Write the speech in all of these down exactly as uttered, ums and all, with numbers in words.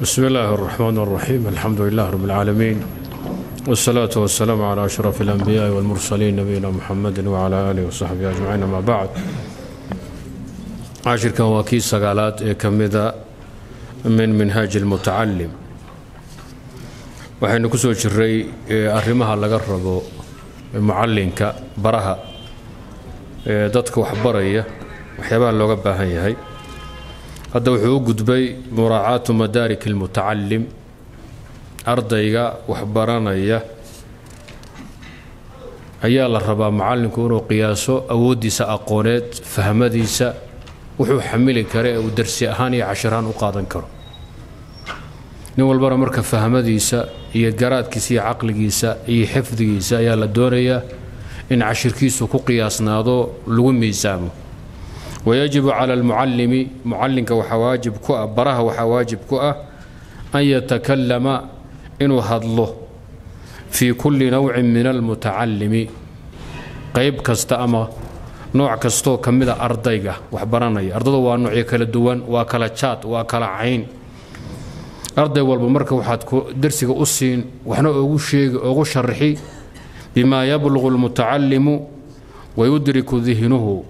بسم الله الرحمن الرحيم. الحمد لله رب العالمين، والصلاة والسلام على أشرف الأنبياء والمرسلين نبينا محمد وعلى آله وصحبه أجمعين. ما بعد، عشر كواكيس سقالات كمدة من منهاج المتعلم، وحين كسو جري أرمها لقربو معلنك برها دتك وحبرية وحيبان لقبها هي هذا وحو قدبي مراعاة مدارك المتعلم أرضية وحبرانية أيال الربا معلم كونوا قياسه أودي سأقونات فهمدي سا وحو حمل كري ودرسي أهاني عشران وقاضا كرو نول برا مركب فهمدي سا هي قرات كيسي عقل كيسا هي حفظ كيسا يا لدورية إن عشر كيسو كو قياسنا هذا لو ميزانه. ويجب على المعلم معلمك وحواجب كؤة براها وحواجب كؤة أن يتكلم إنه هضله في كل نوع من المتعلم قيب كستأمة نوع كستو كمذا أرضيقة وحبرانية أرضه ونوع يكل الدوان وكل تشات وكل عين أرضي والبمركة وحدكو درسك أسين وحنا أغشي أغشرحي بما يبلغ المتعلم ويدرك ذهنه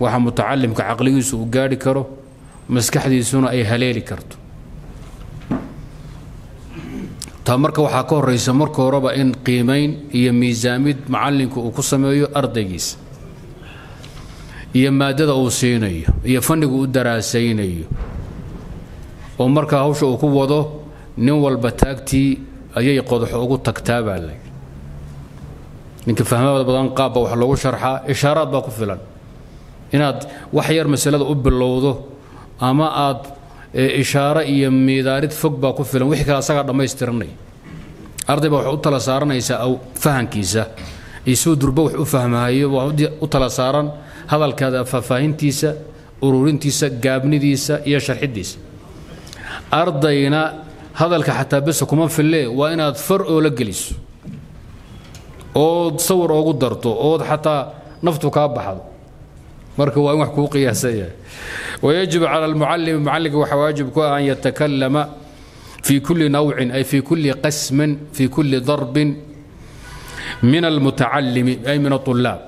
waxa mutaallimka aqligiisu u gaari karo maskaxdiisuna ay haleeli karto ta marka waxa ka horeysa marka horeba in qiimeyn iyo miisaamid macallimku uu ku sameeyo ardaygiisa iyo maadada uu siinayo iyo fanniga uu daraasaynayo oo marka hawsha uu ku wado nin walba taagtii ayay qodox ugu tagtaabaalay ninka fahmaada badan qaab wax lagu sharxa ishaaraad ba ku filan inaad wax yar mas'alada u bilowdo ama aad ishaara iyo miidaarid fog ba ku filan wixii ka asaga dhameystirnay ardayba wax u tala saaranaysa aw fahankiisa isoo durba wax u fahmayo wax u tala saaran hadalkaada faafahintiisa ururintiisa gaabnidiisa iyo sharxidiisa ardayna hadalka xataa bas kuma filan waa inaad far oo la geliso oo sawir ugu darto oo xataa naftu ka baxdo مركو وين وحكو قياسية. ويجب على المعلم معلق وحواجبه أن يتكلم في كل نوع أي في كل قسم في كل ضرب من المتعلم أي من الطلاب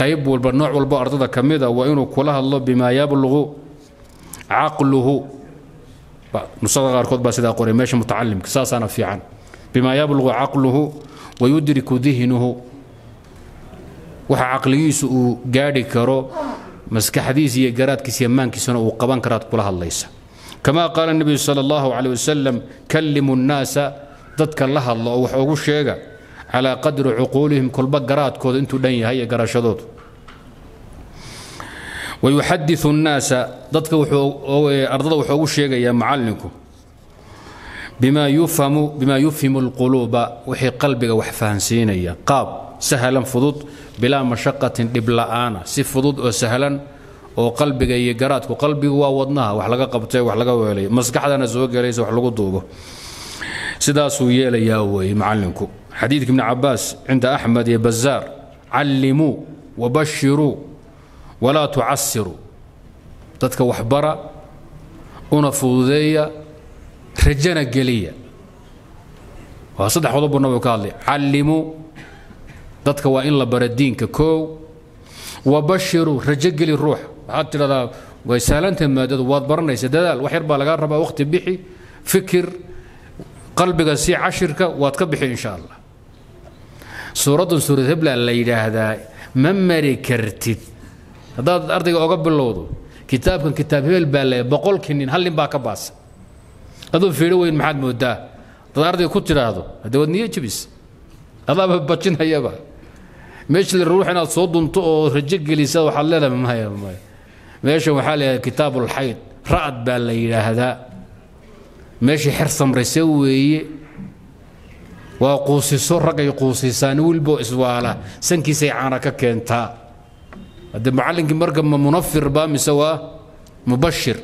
قيب والبنوع والبأرض كمذا وإنه كلها الله بما يبلغ عقله نصدق أركض بس إذا قري ماشي متعلم كساسا نفيعا بما يبلغ عقله ويدرك ذهنه waxa aqligiisu uu gaari karo maskaxdiisa iyo garaadkiisa iyo maankiisana uu qaban karaad kula hadlaysa kama qaala nabi sallallahu alayhi wasallam kallimu nnaasa dadka la hadlo wax ugu sheega ala qadri uqulihim kulba garaadkooda intuu dhan yahay iyo garashadooda wa yuhaddithu nnaasa dadka wuxuu ardada wuxuu ugu sheegaya macallinku bima yufhamu bima yufhimu alquluba wixii qalbiga wax fahansiinaya qaab sahlan fudud بلا مشقة دبلا أنا سفضود وسهلا وقلبي جاي جراتك وقلبي وودناها وحلقة قبتي وحلقة ويلي مسكحة أنا زوجي ليس وحلقة ضوجه سداس ويلي يا وي معلمكم حديث ابن عباس عند أحمد يا بزار علموا وبشروا ولا تعسروا تتك وحبرة ونفوذية رجنا قلية وصدح وضب النبي قال علموا dadka waa in la bara diinka koow wabashiru rajagli ruux hatta la way salaanta maadada waad baranaysa dadaal wax yar baa laga rabaa waqti bixi fikir qalbiga si cashirka waad ka bixi insha Allah suuradun suurad hebla la yiraahdaa ma mari kartid hadaad ardayga uga bilowdo kitaabkan kitaab hebel baa la boqolkiin hal nin baa ka baas adoo fiiro weyn maxaad moodaa dad ardayga ku tiraado haddii wadniye jibis هذا ببتشن هيبة مش للروح أنا صوت ونطقه رجق اللي سوى حلالة من هاي ماشي وحالي كتاب الحيط رأت بالليل هذا ماشي حرص مرسوي وقوسي صرق يقوسي سانول بؤس ولا سنكي سيعانك كنتا هذا معلم مرقم منفر بام سوا مبشر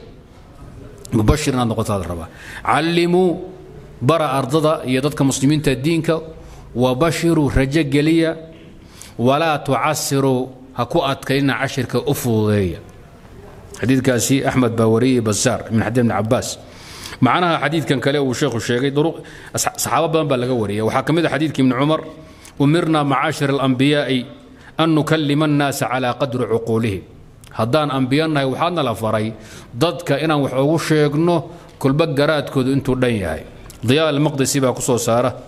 مبشر أنا نقطة الربا علموا برا أرضها يدك مسلمين تدينك وبشروا رجالية ولا تعسروا هكوات كينا عشر كأفوضية حديث كاسي أحمد باوري بزار من حديث ابن عباس معناها حديث كان كلاه والشيخ الشيخي دروق صحابة بان بلغورية وحاكمية حديث ابن عمر أمرنا معاشر الأنبياء أن نكلم الناس على قدر عقوله هدان أنبياءنا وحنا لا فري ضدك إنا وحوش شيقنه كل بقرات كود أنتو دنياي ضياء المقدسي باقصو سارة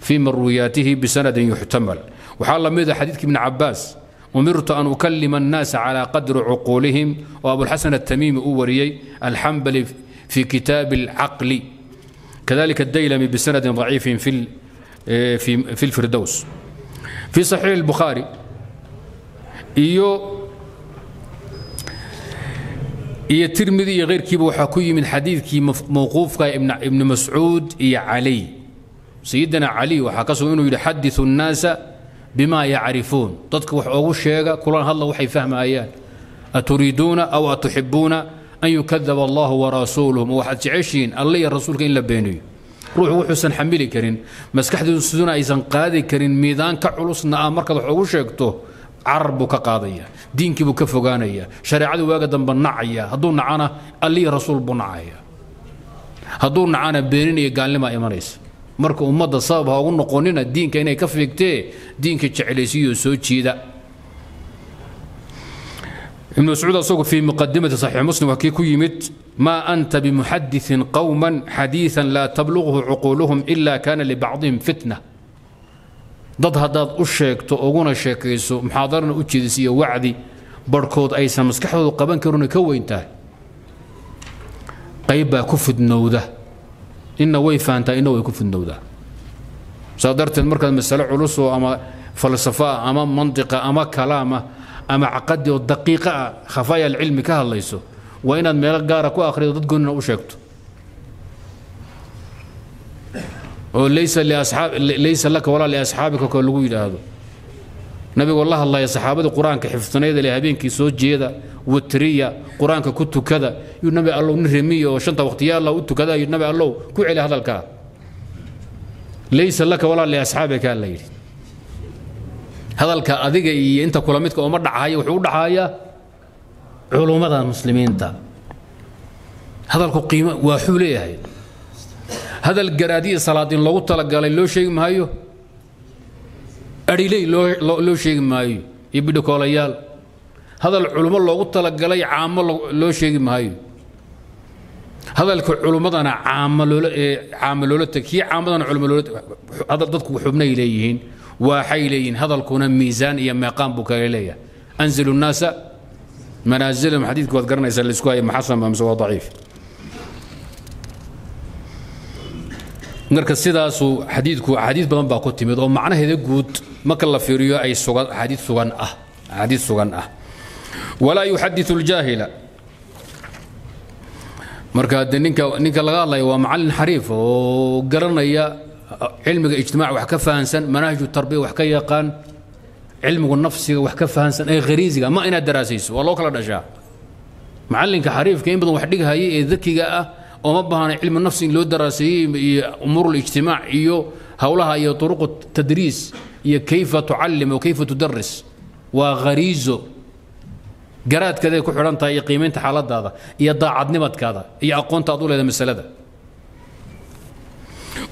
في مروياته بسند يحتمل وحال ميدا حديث ابن عباس أمرت أن أكلم الناس على قدر عقولهم وأبو الحسن التميمي أوريي الحنبلي في كتاب العقل كذلك الديلمي بسند ضعيف في في في الفردوس في صحيح البخاري إيو إيا الترمذي غير كيبو حكوي من حديث كي موقوف ابن ابن مسعود يا علي سيدنا علي وحكسوا انه يحدث الناس بما يعرفون تذكر وحو شيغا كلان هلا وحي فهم ايات اتريدون او اتحبون ان يكذب الله ورسوله وحد عشرين الله الرسول كين لبيني روح وحسن حملي كرين مسكحدو سدونا ايزن قادي كرين ميدان كعلوسنا مركز وحو شيغتو عرب كقاضية دينك بكفوغانية شريعة واجدا بنعية هدول نعانا اللي رسول بنعية هدول نعانا بيريني قال لما إيمانيس مركو أمضى صابها ونقونينا دينك إني كفيك تي دينك تشعليسي وسوتشي ذا ابن مسعود الصوغ في مقدمة صحيح مسلم وكيكو يمت ما أنت بمحدث قوما حديثا لا تبلغه عقولهم إلا كان لبعضهم فتنة dad hadaad u sheegto oguna sheekayso muxaadarna u jeedisiyo wacdi barkood aysan maskaxdoodu qaban karin ka weyntahay qayba ku fidnowda inna way faanta inna way ku fidnowda sadartan marka mas'ala culus oo ama falsafa ama mantiqa ama kalaama ama aqadi oo daqiiqa khafaya al-ilmi ka hadlayso wa inaad meel gaar ah ku akhriyo dad goonna u sheegto وليس لاصحاب ليس لك ولا لاصحابك كلو يداه نبي والله الله يا صحابه القران كحفظنيده لهابين كي سو جيده وتريا قرانك كتو كذا ينبي الله نرميه شنت وقتيا الله وتو كذا ينبي الله كعلي هذا الكلام ليس لك ولا لاصحابك الله يريد هذا الكلام اديق انت كلامك وما دحايه و خو دحايا علومه المسلمين تا هذا القيمه وحوليه هذا الجرادي صلادين لو تلقى لو شيء ما هيو أريلي لو لو شيء ما هيو يبدو كوليال هذا العلماء لو تلقى لي عام لو شيء ما هيو هذا العلماء أنا عام لو عام لو تكي عام أنا علماء لو هذا ضدك وحبنا إليهن وحيلين هذا الكون ميزان يما قام بك إليه أنزل الناس منازلهم حديث وذكرنا يسلسكوا محسن ممسوا ضعيف marka sidaas uu xadiidku xadiis badan baa ku timid oo macnaheeda guud ma kala fiiriyo ay sugan xadiis sugan ah xadiis sugan ah wala yuhaddithu al-jahila marka ninka ninka laga hadlay waa macallin xariif oo garanaya cilmiga ijtimaac wax ka fahansan manhaj tarbiya wax ka yaqaan cilmiga nafsiga wax ka fahansan ay khariisiga ma ina daraasayso waa loo kala dhashaa macallinka xariifka in badan wax dhigay ee dakiga ah وما بهان علم النفس لو دراسي امور الاجتماع ايو هولها ايو طرق التدريس هي كيف تعلم وكيف تدرس وغريزه قرات كذا كو خلانتا اي قيمتها حالدادا اي داعدنمدكادا اي اقونتا ادو لهدا مساله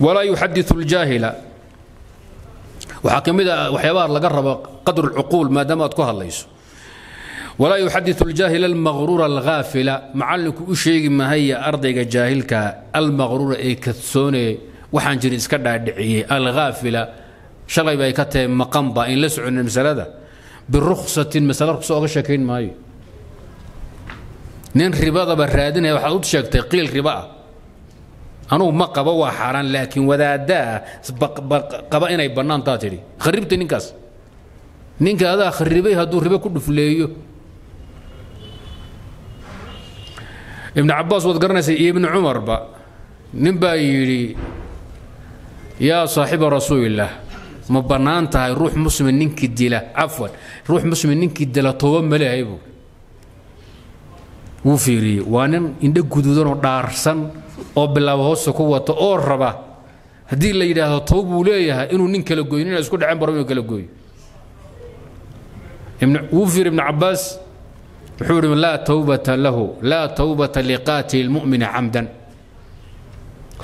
ولا يحدث الجاهل وحكمها وحيوار لغا ربا قدر العقول ما دامت كو هليسو ولا يحدث الجاهل المغرور الغافل معلك وشيء ما هي أرضك جاهلك المغرور إيه كتسوني وحنجر إسكادا دعيه الغافلة شغلة بايكاته مقنبة إن لسعوا المسألة ده بالرخصة المسألة رخصة أغشاكين ما هي نين رباضة بالرادين وحاضر شاكتي قيل رباء أنو مقبا وحران لكن وذا دا قبائنا يبنان تاتري خربت ننكس نينك هذا خربي هدو ربا كله فليو ابن عباس وذكرنا سي ابن عمر با نبا يري يا صاحب رسول الله ما بنانتها روح مسلم نينك ديلا عفوا روح مسلم نينك ديلا توب ملايبو وفيري وانا اند غدودن دارسن او بلاو هوس كو وتو او ربا هدي لا يراهو توب وليها انو نينك لا غوينين اسكو دحن برمي كلا غوي وفير ابن عباس حرم لا توبة له لا توبة لقاتل المؤمن عمدا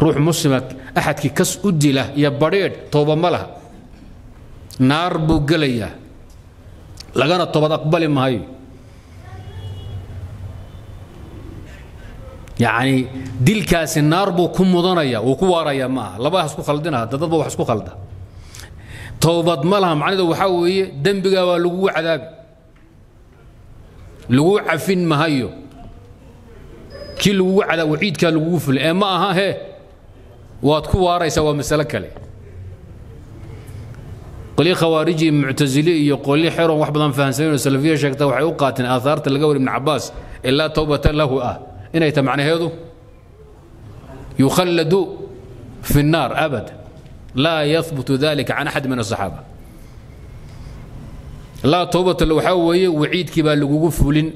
روح مسلمك أحد كي كس أدي له يا بريد توبة ملها نار بقلية لقنا التوبة أقبل ما هي يعني ديل كاس النار بكون مضنية وكوارية ما لا بحس كخلدنا هذا ضبوا بحس كخلده توبة ملها معنده وحوي دم بقى لقوع عذاب لقوع فين ما هيو كل وقوع على وعيد كالوقوف الآن ما ها هي واتكواري سوا مسلك له قلي خوارجي معتزلي يقول لي حيرون واحد من فهنسين السلفية شكتها وحيوقاتن آثارت القول ابن عباس إلا توبة له آه إن أيت معنى هذا يخلد في النار أبدا لا يثبت ذلك عن أحد من الصحابة لا توبة اللوحوي وعيد كبال لقوف فلين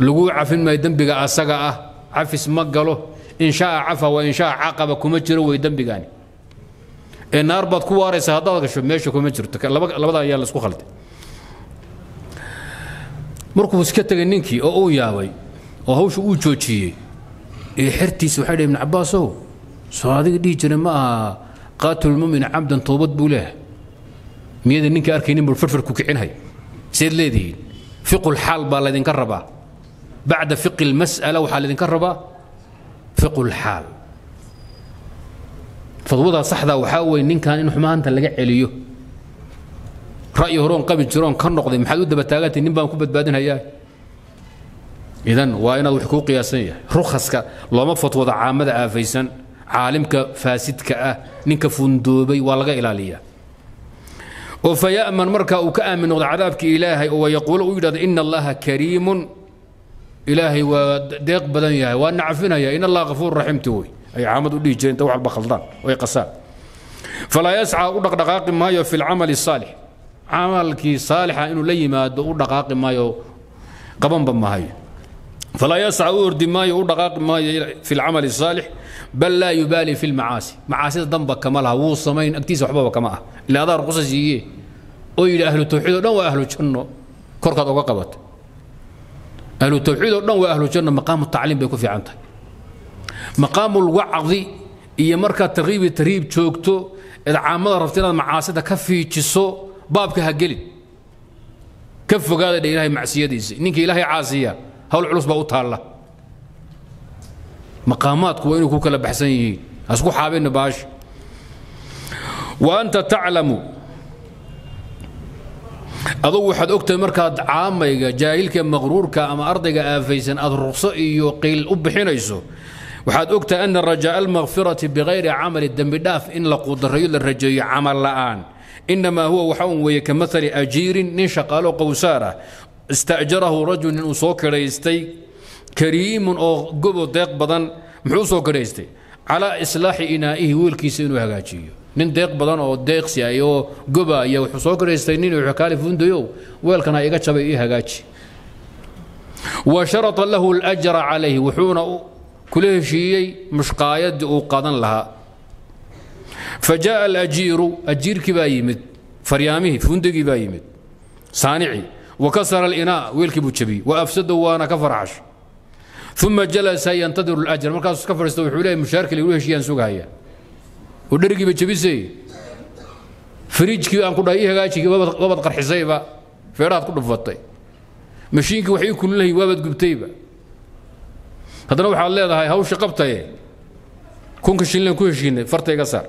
لقوع عفن ما يدنبق أسقاء عفس مقله إن شاء عفا وإن شاء عاقب كمجر ويدنبقاني النار بتكواري سهدادك شو ماشي كمجر لبدا يا لسكو خلت مركو سكتك ننكي أو أو ياوي وهو شو أوجوشي حرتي سوحي ابن عباس هو صادق دي جرما قاتل المؤمن عبدا طوبت بوله ميد ننكي أركينين بالفرفر كوكعين هاي سيد ليدي فقه الحال بالذين كربا بعد فقه المسألة وحال الذين كربا فقه الحال فضوضها صحدا وحاول ننكان إنه حماهن تلقى عليه رأيه رون قبل جرون كان نقضي محدود بتاغات نبا كبت بادن هيا إذن وأنا وحقوق قياسية رخص كا لما فتوى عامد آفيسا عالمك فاسد كا ننك فندوبي والغى إلى ليا وفيأمن مركا وكأمن عذابك إلهي ويقول ويرد إن الله كريم إلهي وديق بدن يا وأنا عفنا يا إن الله غفور رحيم توي أي عامد ولي جين توع البخلدان وي قسام فلا يسعى أولك دقاق ما في العمل الصالح عملك صالحا إنه لي ما دقاق ما قبن بما هي فلا يسعى أورد ما دقاق ما في العمل الصالح بل لا يبالي في المعاصي معاصي ذنبك كمالها وصمين أكتيس وحبابك كمالها إلا هذا القصص يجي أي أهل التوحيد وأهل الجنة كركة وقبت أهل التوحيد وأهل الجنة مقام التعليم بيكون في عندك مقام الوعظ هي مركة ترغيب تريب شوكتو العامل رفتنا معاصيتها كفي تشيسو بابك هجلد كف قال إلهي معصية ديزي إنك إلهي عاصية هول العلوس بوطها الله مقامات كوينو كوكا بحسنيين أسكو حابين باش وأنت تعلم أضو واحد أكتر مركز عامة جاهلك مغرورك أما أرضك آفيسن أضرقص إيو قيل أبحين يسو وحد أكتر أن الرجاء المغفرة بغير عمل الدم بداف إن لقدر الرجاء عمل الآن إنما هو وحون ويكمثل أجير نشقال قوسارة استأجره رجل وصوك ريستي كريم أو قبو ديق بدن محوصوك ريستي على إصلاح إنائه والكيسين وهجاجيه نين ديق بدن أو ديق سيايو قبا يو حوصوك ريستي نين وحكالي فنديو ويلكن هايقا شبيه هجاجي وشرط له الأجر عليه وحون كله شيء مش قايد وقادا لها فجاء الأجير أجير كبايمد فريامه فندق كبايمد صانعي وكسر الإناء ويلكبو تشبي وأفسده وأنا كفر عش ثم جلس ينتظر الأجر مركز كفر يستوي حوله مشاركة لوله شيء ينسوق هيا ودرجي بتشبي سي فريج كي أنقض هي هجاشي كي وابد وابد قرح زيبة فيرات كله فطي مشين كي وحي كله وابد قبتيبة هذا نوح الله هاي هوش قبته كونك شيلن كونك شيلن فرت يقصر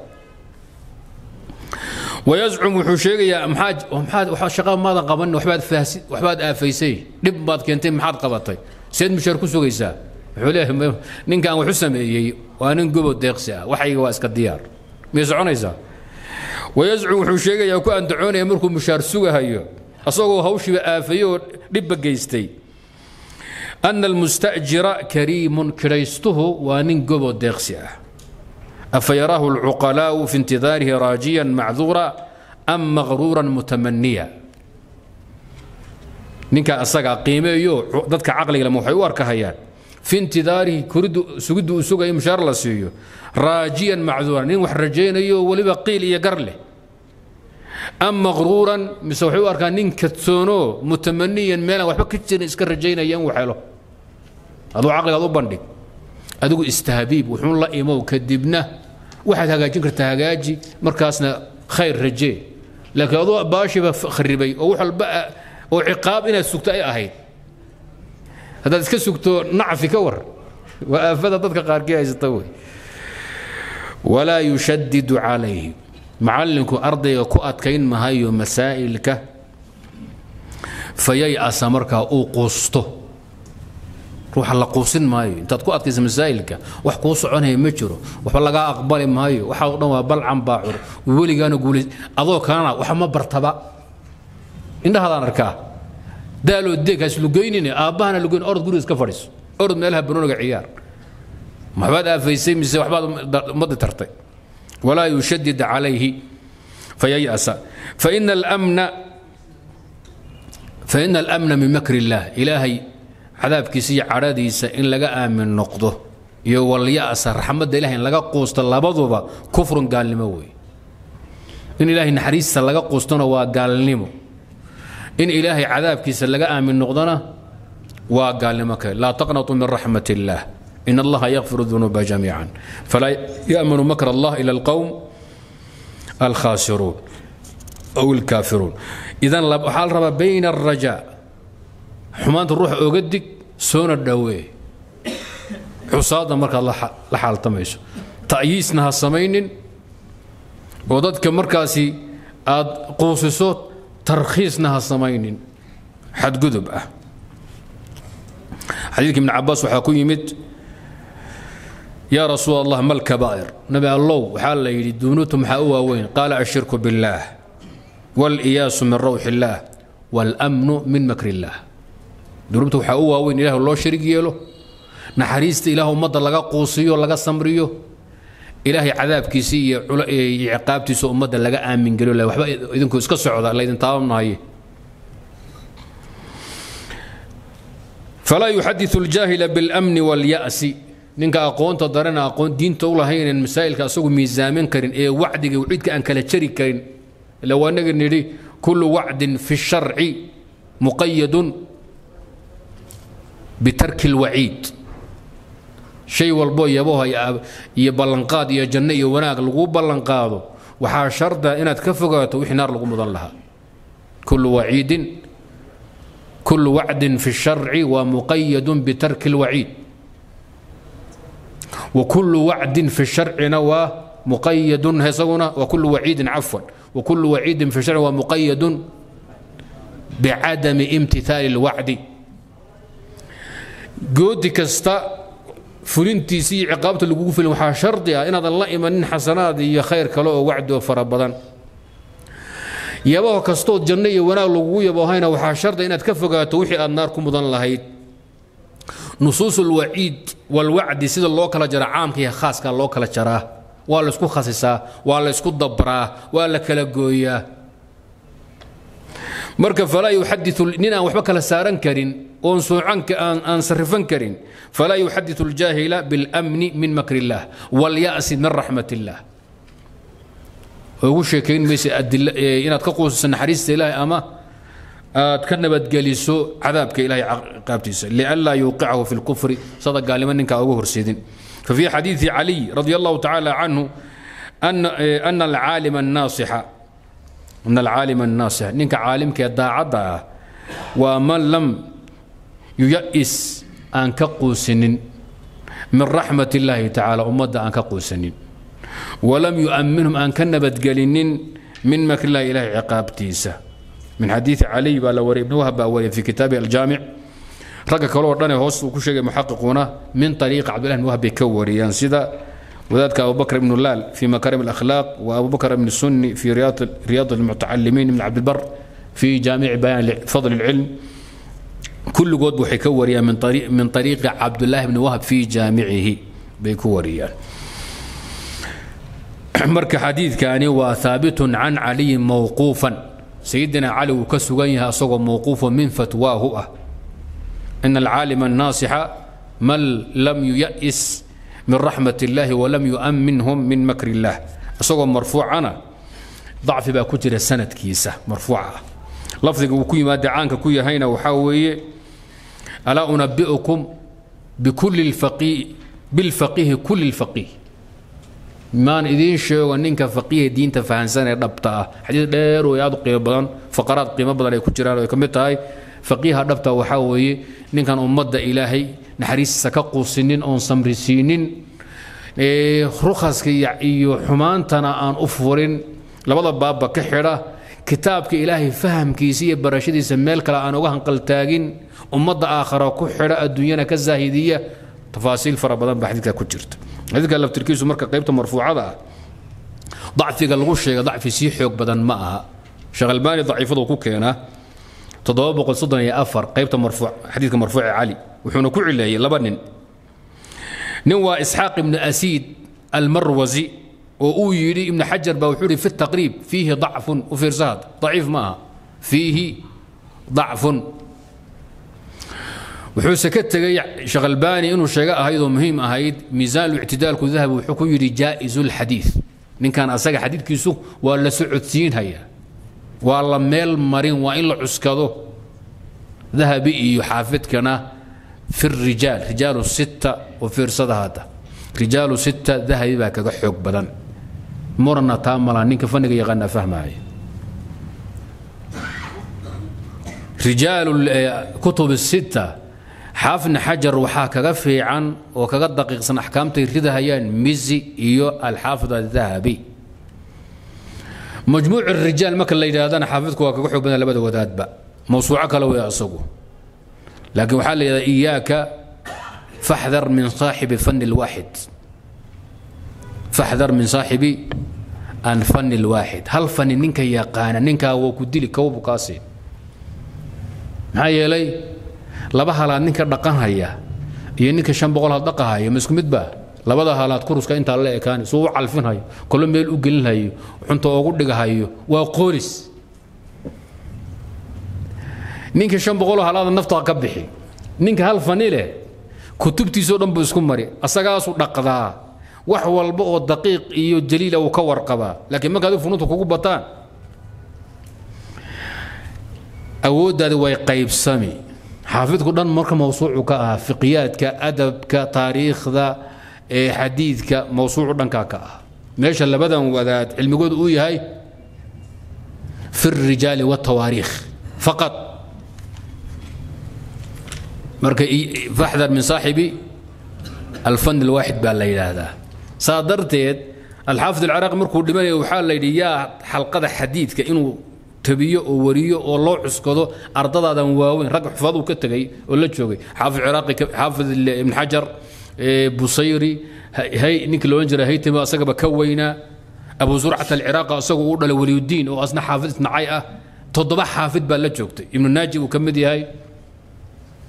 ويزعم حشيري يا محاج ومحاج وحشقان ماذا قبلنا وحباد فاسد وحباد آفيسي لب بعض كنتين محاط قبطي سيد مشاركو سويسا حليهم نين كان وحسن وانا نقبو الدقسة وحي واسك الديار يزعون يزا ويزعم حشيري يا كو ان دعونا يمركم مشار سوى هيو اصوروا هوش آفيو لب جيستي أن المستأجر كريم كريسته وننقب الدقسية أفيراه العقلاء في انتظاره راجيا معذورا أم مغرورا متمنيا نكا أساقا قيمة يو ضدك عقلي لما حيوار كهيان في انتظاره كردو سجدو سوق يمشار لسيو راجيا معذورا نوح رجين يو ولبا قيل يقرله أم مغرورا مسوحيوار كان ننكتسونو متمنيا مالا وحبك تشين اسكر رجينا ينوحي له هذا عقل هذا بندق أدو استهبيب وحون الله إيمو كدبنا واحد هاجي كرت هاجي مركزنا خير رجال لكن هذا باشي بخربي أو حلباء أو عقاب إن السكتة أهين هذا السكتة نعف كور وأفاد ضدك قارقية الطوي ولا يشدد عليه معلمك أرضي وكؤت كين ما هي مسائلك فييأس مركا أو قصته روح الله قوسين مايو انت تقعد كيس مسائلك وح قوس عنها مجرو وح الله أقبل مايو وح نوا بل عن باعر ويقول كانوا يقول أضو كان وح ما برتبا إن هذا نركاه دالو الديك هسلوجينني أبانا لوجين أرض جوريس كفرس أرض مالها بنونك عيار ما بدأ في سيم الزواج بعض مضي ترتي ولا يشدد عليه فييأس فإن الأمن فإن الأمن من مكر الله إلهي عذاب كيسي عراديس إن لقى آمن نقضه يو واليأس رحمة الله إن لقى قوسط اللبضوبة كفر قال لموي إن إلهي نحريس لقى قوسطنا وقال لمو إن إلهي عذاب كيس لقى آمن نقضنا وقال لمك لا تقنطوا من رحمة الله إن الله يغفر الذنوب جميعا فلا يأمن مكر الله إلى القوم الخاسرون أو الكافرون إذن لبحال رب بين الرجاء حمانت الروح أوجدك سون الدواء عصادا مركا لحال تميس تأييسنا هالسمين وضدك مركاسي أد قوس صوت ترخيصنا هالسمين حد قذب حديثك من عباس وحكومي مت يا رسول الله ما الكبائر نبي الله حال يريدونتم حقوها وين قال الشرك بالله والإياس من روح الله والأمن من مكر الله دروبته حقوقه وين إله الله شريك يله نحريست إله مضى لقى قوسيه لقى سمريه إلهي عذاب كيسية عقابتي سوء مضى لقى آمن قالوا له وحبا إذنكم اسكسوا على الله إذن طاومنا هي فلا يحدث الجاهل بالأمن واليأس نينك أقون تدرنا أقون دين طول هين المسائل كأسوق ميزامين كرين إيه وعدك وعدك أنك لا تشريك كرين لو أنك نري كل وعد في الشرع مقيد بترك الوعيد شيء والبو يبوها يبلنقاد يا جنيه وناق لقو بلنقاده وحا شرط ان تكفقته وحنار لقو مضلها كل وعيد كل وعد في الشرع ومقيد بترك الوعيد وكل وعد في الشرع نوى مقيد هسونا وكل وعيد عفوا وكل وعيد في الشرع ومقيد بعدم امتثال الوعد جودي كستا فلنتي سي عقابته اللي بقول في المحا شرطها ان هذا الله ايمان حسنات يا خير كلو وعده فربضان يابا كستو جنيه وانا لو يابا هينا وحا شرط ان تكفغاته وحي النار كمدن لهيد نصوص الوعيد والوعد سيد الله كلا جرى عام هي خاص كان لو كلا جرى ولا اسكو خاصسا ولا اسكو دبره ولا كلا غويا مركب فلا يحدث نينا وحبا كلا سارن كرين أنصر عنك أن صرفن كرين فلا يحدث الجاهل بالأمن من مكر الله واليأس من رحمة الله وش كين بس أدل إن تقوس النحريس إلهي أما تكنبت جالسو عذابك إلهي عقابتيس لئلا يوقعه في الكفر صدق قال من إنك أبوه رسيدين ففي حديث علي رضي الله تعالى عنه أن أن العالم الناصح أن العالم الناصح إنك عالمك داعدا ومن لم ييأس أن كقوسنين من رحمة الله تعالى أمد أن كقوسنين ولم يؤمنهم أن كنبت قلنين من مكر الله إله عقاب تيسة من حديث علي بالوري بن وهب أولي في كتابه الجامع رقا كلور لنا هوس وكل شيء محققونه من طريق عبد الله بن وهب كوريان سيدا وذلك أبو بكر بن هلال في مكارم الأخلاق وأبو بكر بن السني في رياض رياض المتعلمين من عبد البر في جامع بيان فضل العلم كل قد بحكوريا من طريق من طريق عبد الله بن وهب في جامعه بكوريا مرك حديث كان وثابت عن علي موقوفا سيدنا علي وكسوغيها صغر موقوف من فتواه ان العالم الناصح من لم ييأس من رحمه الله ولم يؤمنهم من مكر الله صغر مرفوع انا ضعف باكوتر سنه كيسه مرفوعه لفظك وكوي ما دعانك كوي هينا وحاوي ألا أنبئكم بكل الفقيه بالفقيه كل الفقيه مان إذن شو أنك فقيه دين تفهنسان ربطة حديث دير ويعد قيمة بدن فقرات قيمة بدن يكون جرار ويكملتها فقيه ربطة وحوي نكن أمد إلهي نحريس سكقو سنين أو سمر سنين رخص كي حمانتنا أن أفورين لبلا بابا كحرة كتابك إلهي فهم كيسية برشيد سمال كلا أن وهن قلتاجين أمد آخر كحرة الدنيا كالزاهدية تفاصيل فربضان بحديثك كجرت هذا قال لو تركيزه مركه قيمته مرفوعه ضعف قلغوش ضعف سي حق بدن ما شغل بالي ضعيفه كو كينا تضابق صدن يا افر قيمته مرفوع حديثك مرفوع علي وحنا كو عليه لبنن نو اسحاق بن اسيد المروزي او يري ابن حجر باوحوري في التقريب فيه ضعف وفرزاد ضعيف ما فيه ضعف وحو سكت شغل باني انه شيغا اهيد مهم اهيد ميزان الاعتدال كو ذهب وحو كو يري جائز الحديث من كان اسغا حديث كيسو ولا سعودسين هيا ولا ميل مرين وان لا عسكدو ذهبي يحافظ كنا في الرجال رجال الستة وفي رصد هذا رجال ستة ذهبي باك حق بدن مرنا تاملا نينك فنغ يغنى فهماي رجال الكتب الستة حافن حجر وحا كغا فيعان وكغا دقيق سن احكامتي ريده هيان مزي ايو الحافظ الذهبي مجموع الرجال ما كان ليدادان حافظك وكغا خوب بدن لبد وداد با موسوعك لو ياسقو لكن وحال اياك فاحذر من صاحب فن الواحد فاحذر من صاحب ان فن الواحد هل فن نينك يا قانا نينكا وكدلي كوب كاسين هاي لي laba halaad ninka dhaqan haya iyo ninka shan boqol ha dhaqan haya misku midba labada halaad kuruska inta la ekaan soo calfin hayo kala meel u gelin hayo xunta ugu dhigahayo waa qoris ninka shan boqol halaad nafta ka bixi ninka hal fanile kutubtiiso dhan buu isku mari asagaas u dhaqdaa wax walba oo daqiiq iyo jaliil oo ka warqaba laakiin ma gaado funuunta kugu bataan awoodaad way qaybsami حافظكو دان مركه موسوعك فقياتك ادبك تاريخك حديثك موسوع دنكاكا ماشي اللي بدن وداد علميقود او يحي في الرجال والتواريخ فقط مركه فاحذر من صاحبي الفن الواحد بالليله هذا صادرتيد الحافظ العراقي مركو دمي وحال ليديا حلقه حديثك انه تبيو ووريو او لو عسكدو ardadaadan waaweyn rag xufad uu ka tagay oo la joogay xaafid iraaqi xaafid ibn hajar busayri hay ninka loo jiray haytaba asagaba ka weyna abu zur'at al iraq asagu u dhalay waliyuddin oo asna xaafid nacay ah todoba xaafid baa la joogtay ibn naaji uu ka mid yahay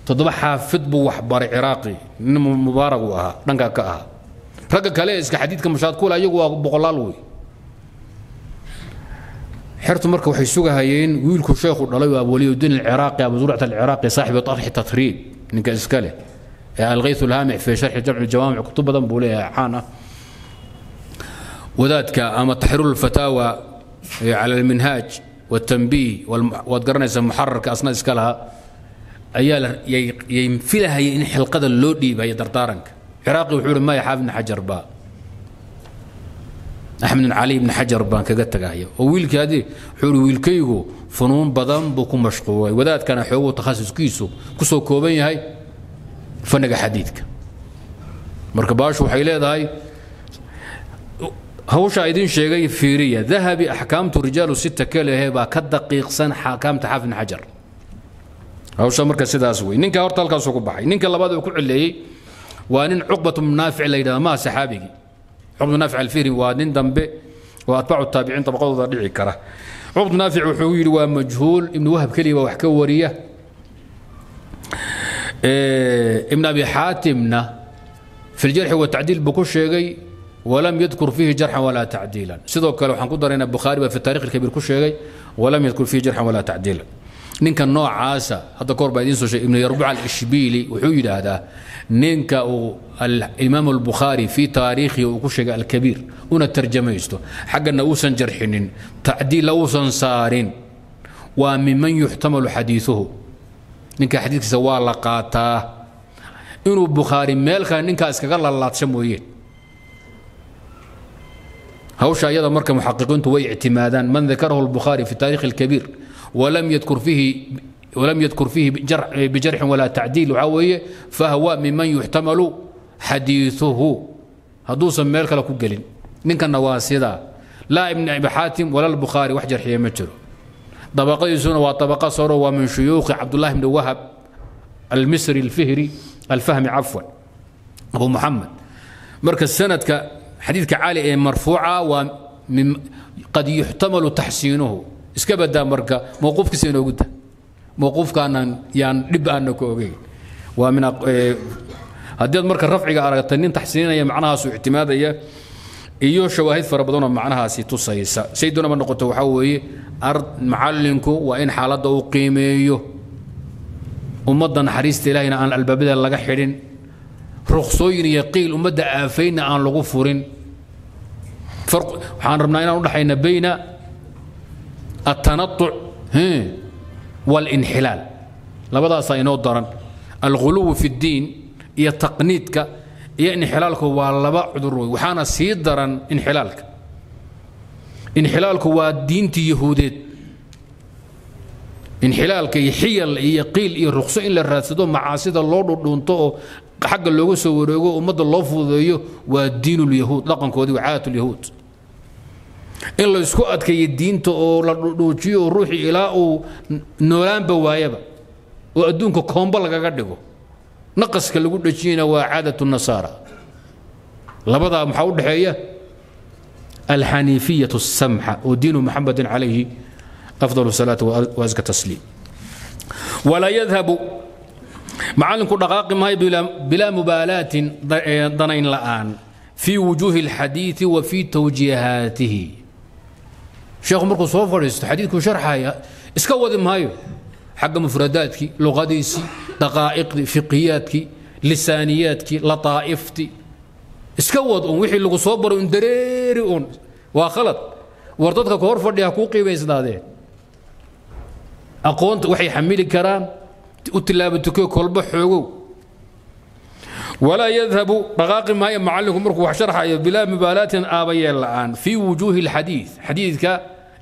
todoba xaafid buu wax baray iraaqi nin mubarak u ahaa dhanka ka ah rag kale iska xadiidka mushaad ku laayagu waa boqolaal way حرت مركب وحي سوقها هايين ويلكو شيخ الرلاوي ابو ولي الدين العراقي ابو زرعه العراقي صاحب طرح تطريب من كاسكاله الغيث الهامع في شرح جمع الجوامع كتب بدن بوليها حانه وذاتك اما تحرير الفتاوى على المنهاج والتنبيه وتقرنس المحرك اصناف اسكالها ايال ينفلها ينحل قدر اللودي بهي دردارنك عراقي وحور ما يحافظنا حجر با أحمد علي بن حجر بان كجتجاهية وويلك هذه حول ويلكيه فنون بدن بكون مشقوي وذات كان حوه تخصص كيسو كسو كوبين هاي فنجا حديدك مركباش وحيلاد هاي هو شايدين شيء فيرية ذهب أحكامه الرجال الستة كله هي بكد دقيق سن حكامة حافن حجر هو شا مركز سيد أسوي نينك أورطال كسو كباعي نينك الله بدو كل اللي وانين عقبة منافع ليدا ما سحابي عبد نافع الفيري وادن دنبي واتباع التابعين طبقه ضريعي كره عبد نافع وحويل ومجهول ابن وهب كلي وحكى وريه إيه ابن ابي حاتمنا في الجرح والتعديل بكل شيء ولم يذكر فيه جرحا ولا تعديلا سيدوك لو حنقدر هنا البخاري في التاريخ الكبير كل شيء ولم يذكر فيه جرحا ولا تعديلا نينكا نوع عاسى هذا كوربا ينسوش ابن يربع الاشبيلي وحويل هذا نينكا الامام البخاري في تاريخه وكشجع الكبير ونا ترجمه يستو حقنا اوسن جرحين تعديل اوسن صارين وممن يحتمل حديثه نينكا حديث سوال قاتا إنه بخاري مالكا ننكا إسكاكالا الله تشمويين هوشا أيضا مركب محققون توي اعتمادا من ذكره البخاري في التاريخ الكبير ولم يذكر فيه ولم يذكر فيه بجرح, بجرح ولا تعديل عويه فهو ممن يحتمل حديثه هدوسا مالكا لكو قليل ننكا نواسيدا لا ابن أبي حاتم ولا البخاري وحجر حيامته طبقة يسون وطبقة صورة ومن شيوخ عبد الله بن وهب المصري الفهري الفهمي عفوا أبو محمد مركز سند حديث كعالي مرفوعة ومن قد يحتمل تحسينه اسكبدا مركز موقوف كسينه قد موقوف كان يعني لب أنكو ومن هديت مركز رفعي على التنين تحسينه معناها سوء اعتماد إيو شواهد فربضونا معناها سيتوصي سيدنا من نقطة وحوي أرض معلنكو وإن حالته قيميو أمدا نحريست إلهينا أن البابدة اللقا حرين رخصوين يقيل أمدا آفين أن لغفورين فرق وحان ربنا ونحن بين التنطع والإنحلال لابد سينود درن الغلو في الدين هي تقنيتك يا انحلالك هو لبا عذروي وحانا سي دران انحلالك انحلالك هو دينتي يهوديت انحلالك يحيل يقيل يرخصو ان لا راسدو معاصيده لو دونتو حق لوغو سو وريغو امده لو فوديو وا دين اليهود دقنكودي وعاده اليهود ان لو اسكو ادكاي دينتو لا دوجيو روحي الى او نولان بوايبا او ادونكو كومبا لغا دغو نقص كلو دجينا وعادة النصارى لبدا محاو دحيه الحنيفيه السمحه ودين محمد عليه افضل الصلاه وازكى التسليم ولا يذهب معلنك دقائق ما بلا مبالاه ضنين الان في وجوه الحديث وفي توجيهاته شيخ مركو صوفرست حديثك شرحها اسكود مايو حق مفرداتك لغديسي دقائق فقهياتك لسانياتك لطائفتي اسكود اون وحي لوغو سو برو ان دريري اون وا خلط ورددك كهور فديا كو قيبيسداده اقونت وحي حميلي كران وتلابتك كلبه خوغو ولا يذهب دقائق ما معلق مركو وشرحه بلا مبالاه ابي الان في وجوه الحديث حديثك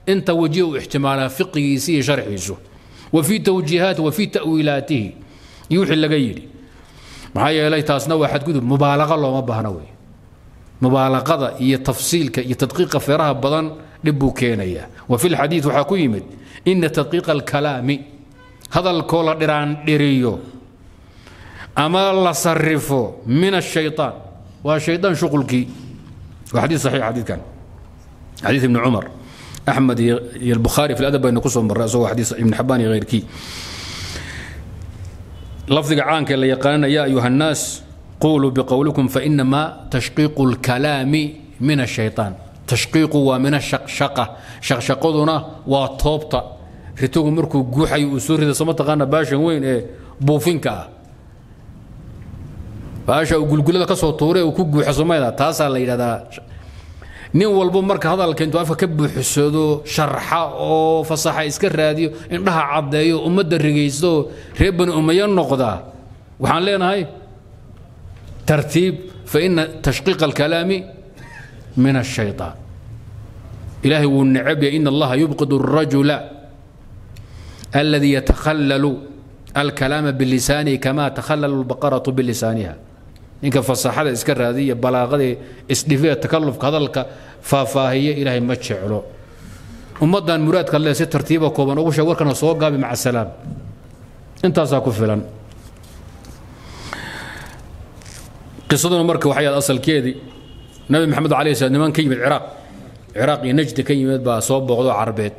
انت وجيه احتمالها فقهيسي شرحيسو وفي توجيهات وفي تأويلاته يوحي لغيري معايا لي تاسنا واحد قدر مبالغه لو ما بهنوي مبالغه هي تفصيلك هي تدقيق فراها بدن دبو كينيا وفي الحديث وحكيمت ان تدقيق الكلام هذا الكول دران دريو اما الله صرفه من الشيطان والشيطان شغلك وحديث صحيح حديث كان حديث ابن عمر احمد يا البخاري في الادب بين قصهم بالراس هو حديث ابن حبان غير كي لفظ عنك اللي قالنا يا ايها الناس قولوا بقولكم فانما تشقيق الكلام من الشيطان تشقيق ومن الشقشقه شقشقودنا وطوبطه ريتو مركو غوحي وسوريده سمته قانا باشن وين ايه بوفينكا باشا وغلغله كسو توره وكو غوخ سميدا تاسا لا يرادا nin walba marka hadalkeyntu afka ka buuxsado sharxa oo fasaxa iska raadiyo indhaha cadeeyo umada rigeysto reeban umaya noqda waxaan leenahay tartiib fa in tashqiq al-kalami min ash-shaytan ilahi wa an-na'ab ya inna allaha yubqidu ar-rajula alladhi yatakhallalu al-kalama bil-lisani kama takhallalu al-baqaratu bil-lisaniha ninka fasaxada iska raadiya balaaqada isdhifiya takallufka hadalka faafaahiya ilaahay ma jeclo ummadan muraadka leeyahay si tartiiba kooban ugu sheeg warkana soo gaabi maca salaam intaas ku filan qisaduna marka waxay asalkeedii nabi maxamed calayhi salaam niman ka yimid Ciraaq Ciraaq iyo Najd ka yimid baa soo booqdo Carbeed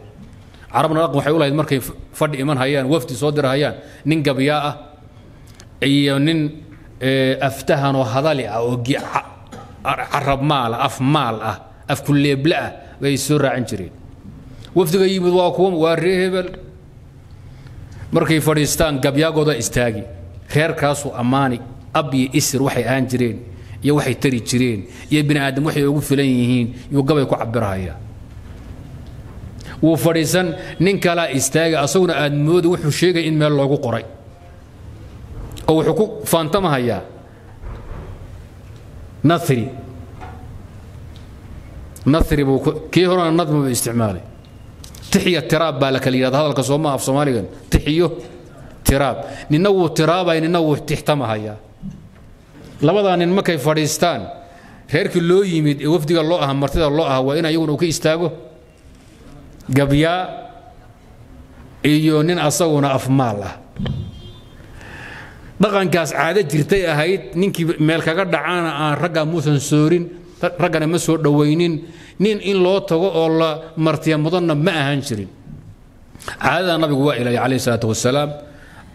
Carabna waxay u lahayd markay fadhi iman hayaan wafdi soo dirahayaan nin gabiya ah iyo nin أفتهن وهذالي أو عرب مال أف مال أه أف كل بلأ ويسر عن جريد وفدق يجيبوا واقوم والرهبل مركي فريستان قبل يقضى استاجي خير كاسو أماني أبي إسر وحي عن جريد يا وحي تري جريد يا ابن آدم وحي يقول فلانيين يقبل يكون عبرها يا وفريسان ننكلا استاجي أصون أدمود وحي شيء إن ما الله قري أو حقوق فانتمها يا نثري نثري بوك كي هرنا النظم باستعماله تحيي التراب بالك اللي هذا القصومة في صومالي تحييه تراب ننو تراب أي ننو تحتمها يا لبضا أن المكي فريستان هيرك اللو يمد وفد الله أهم مرتد الله وإن يكون وكي استاجو جبيا إيونين أصونا أفماله دقن كاس عادة جرتي أهيد نينكي ملكا قد عانا عن رجا موسى سورين رجا مسور دوينين نين إن لو تقول الله مرتيا مضنا ما أهنشرين عادة النبي وإلى عليه الصلاة والسلام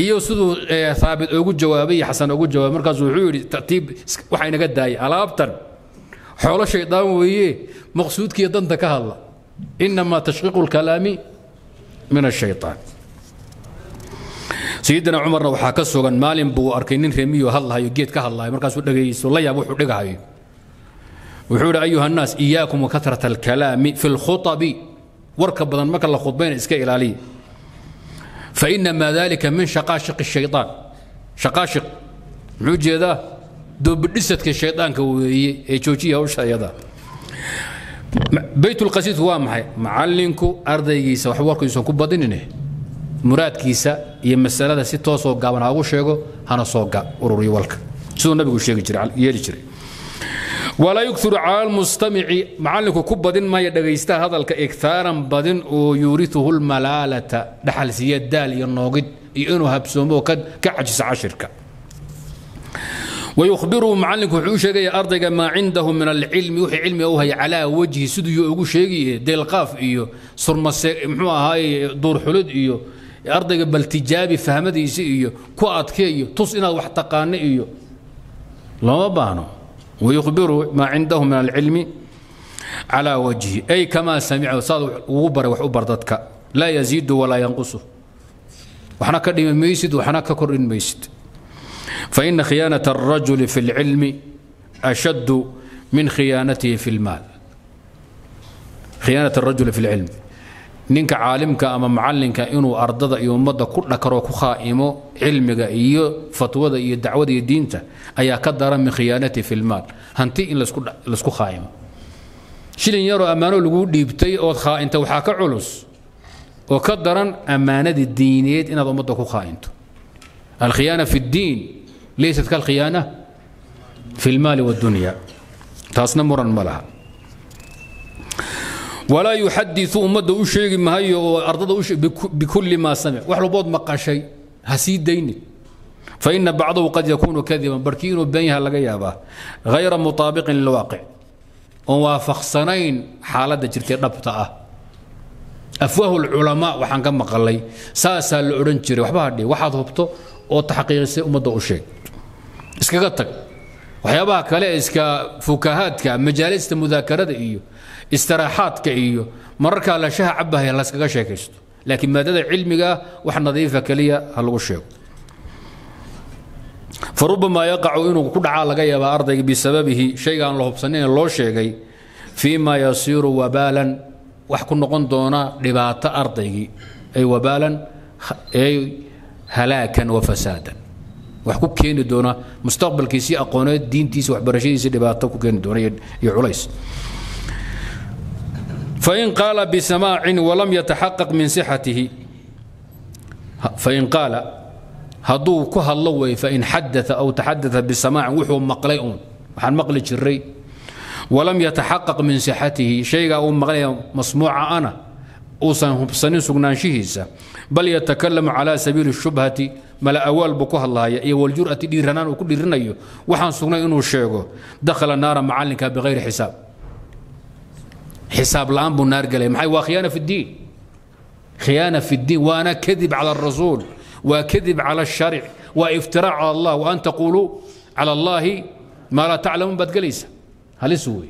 إيو سدو ثابت أقول جوابي حسن أقول جواب مركز وعوري ترتيب وحين قد داي على أبتر حول الشيطان ويه مقصود كي ضد كهل إنما تشقيق الكلام من الشيطان سيدنا عمر روحا كسوغان مالين بو اركينين ريميو هالله يجيت كهالله مركز ودغيس والله يا بوخو دغاي وحول ايها الناس اياكم وكثره الكلام في الخطب وركب بدن ما كلا خطبين اسك الالي فانما ذلك من شقاشق الشيطان شقاشق عجده دوب دسدك الشيطان كوي اي جوجيه وشيدا بيت القصيد هو محي معلنكو ارديغيس wax warkiiso ku badinine muraadkiisa iyo masalada si toos oo gaaban ugu sheego hana soo ga ururi walka sidoo nabigu sheegi jiray yeeli jiray wala yukthuru al mustami'i ma'aliku kubadin ma yadagaysta hadalka iktaran badin oo yurithu al malalata dhaxalsiyad dal iyo noogid iyo inuu habsoomo ka kacjis ashirka ويخبروا معلنك وحوشة جاي أرضك ما عندهم من العلم وحي علمي وهي على وجه سديو يقول شيء دلقاف إيو صر مساء محوها هاي دور حلود إيو أرضك بالتجابي فهمت يسي إيو كوات كيو تصينا وحتقان إيو لا بانو ويخبروا ما عندهم من العلم على وجهه أي كما سمعوا صادوا وبر وحبر ضدك لا يزيد ولا ينقصه وحنا كريم ميسد وحنا ككرين ميسد فإن خيانة الرجل في العلم أشد من خيانته في المال. خيانة الرجل في العلم. نينك عالمك أما معلمك إنو أرضد يوم مدة كل كروك خائمه علمك إيو فتوى إيو دعوة إيو دينته أيا كدر من خيانته في المال. هنتي إن لسكو خائمه. شيلين يرو أمانو لقول ديبتي أو خائنته وحاكا علوس. وكدرا أمانة الدينية إن هذا مدة خائنته. الخيانة في الدين ليست كالخيانة في المال والدنيا تاسنا مرا ملها ولا يحدث أمده وشيء ما هي أرضه بكل ما سمع وحلو بعض مقع شيء هسيد ديني فإن بعضه قد يكون كذبا بركين بينها لقيابه غير مطابق للواقع ووافق سنين حالة تلك ربطة أفواه العلماء وحنكم مقلي ساسا الأورنجري وحبادي وحد هبطه أو تحقيق سي أمده أشيك إسكا قطك وحيابها كلا إسكا فكاهات كا مجالس مذاكرات إيو استراحات كإيو مركا لا شها عبها يلا إسكا شاكشتو لكن ما تدع علمك وحنا نظيفة كليا هلو الشيك فربما يقع إنه كل عالقا يبا أرضك بسببه شيئا له بسنين الله شيقي فيما يصير وبالا وحكون نقول دونا لبعض أرضه أي وبالا أي هلاكا وفسادا وحكون كين دونا مستقبل كيسي أقونا الدين تيس وحبرشيس لبعض كين دونا يعليس فإن قال بسماع ولم يتحقق من صحته فإن قال هدو كه الله فإن حدث أو تحدث بسماع وحو مقلئون وحن مقلئ الري ولم يتحقق من صحته شيء أو مغنية مسموعة أنا أوصنهم بصني سجنان شهيزة بل يتكلم على سبيل الشبهة ملا أول بكوها الله يا والجرأة ديرنان وكل رنيو وحن سجنان إنه شيء دخل النار معلنك بغير حساب حساب الآن بالنار قال معي وخيانة في الدين خيانة في الدين وأنا كذب على الرسول وكذب على الشرع وافتراء على الله وأن تقولوا على الله ما لا تعلمون بدقليسة هلسوي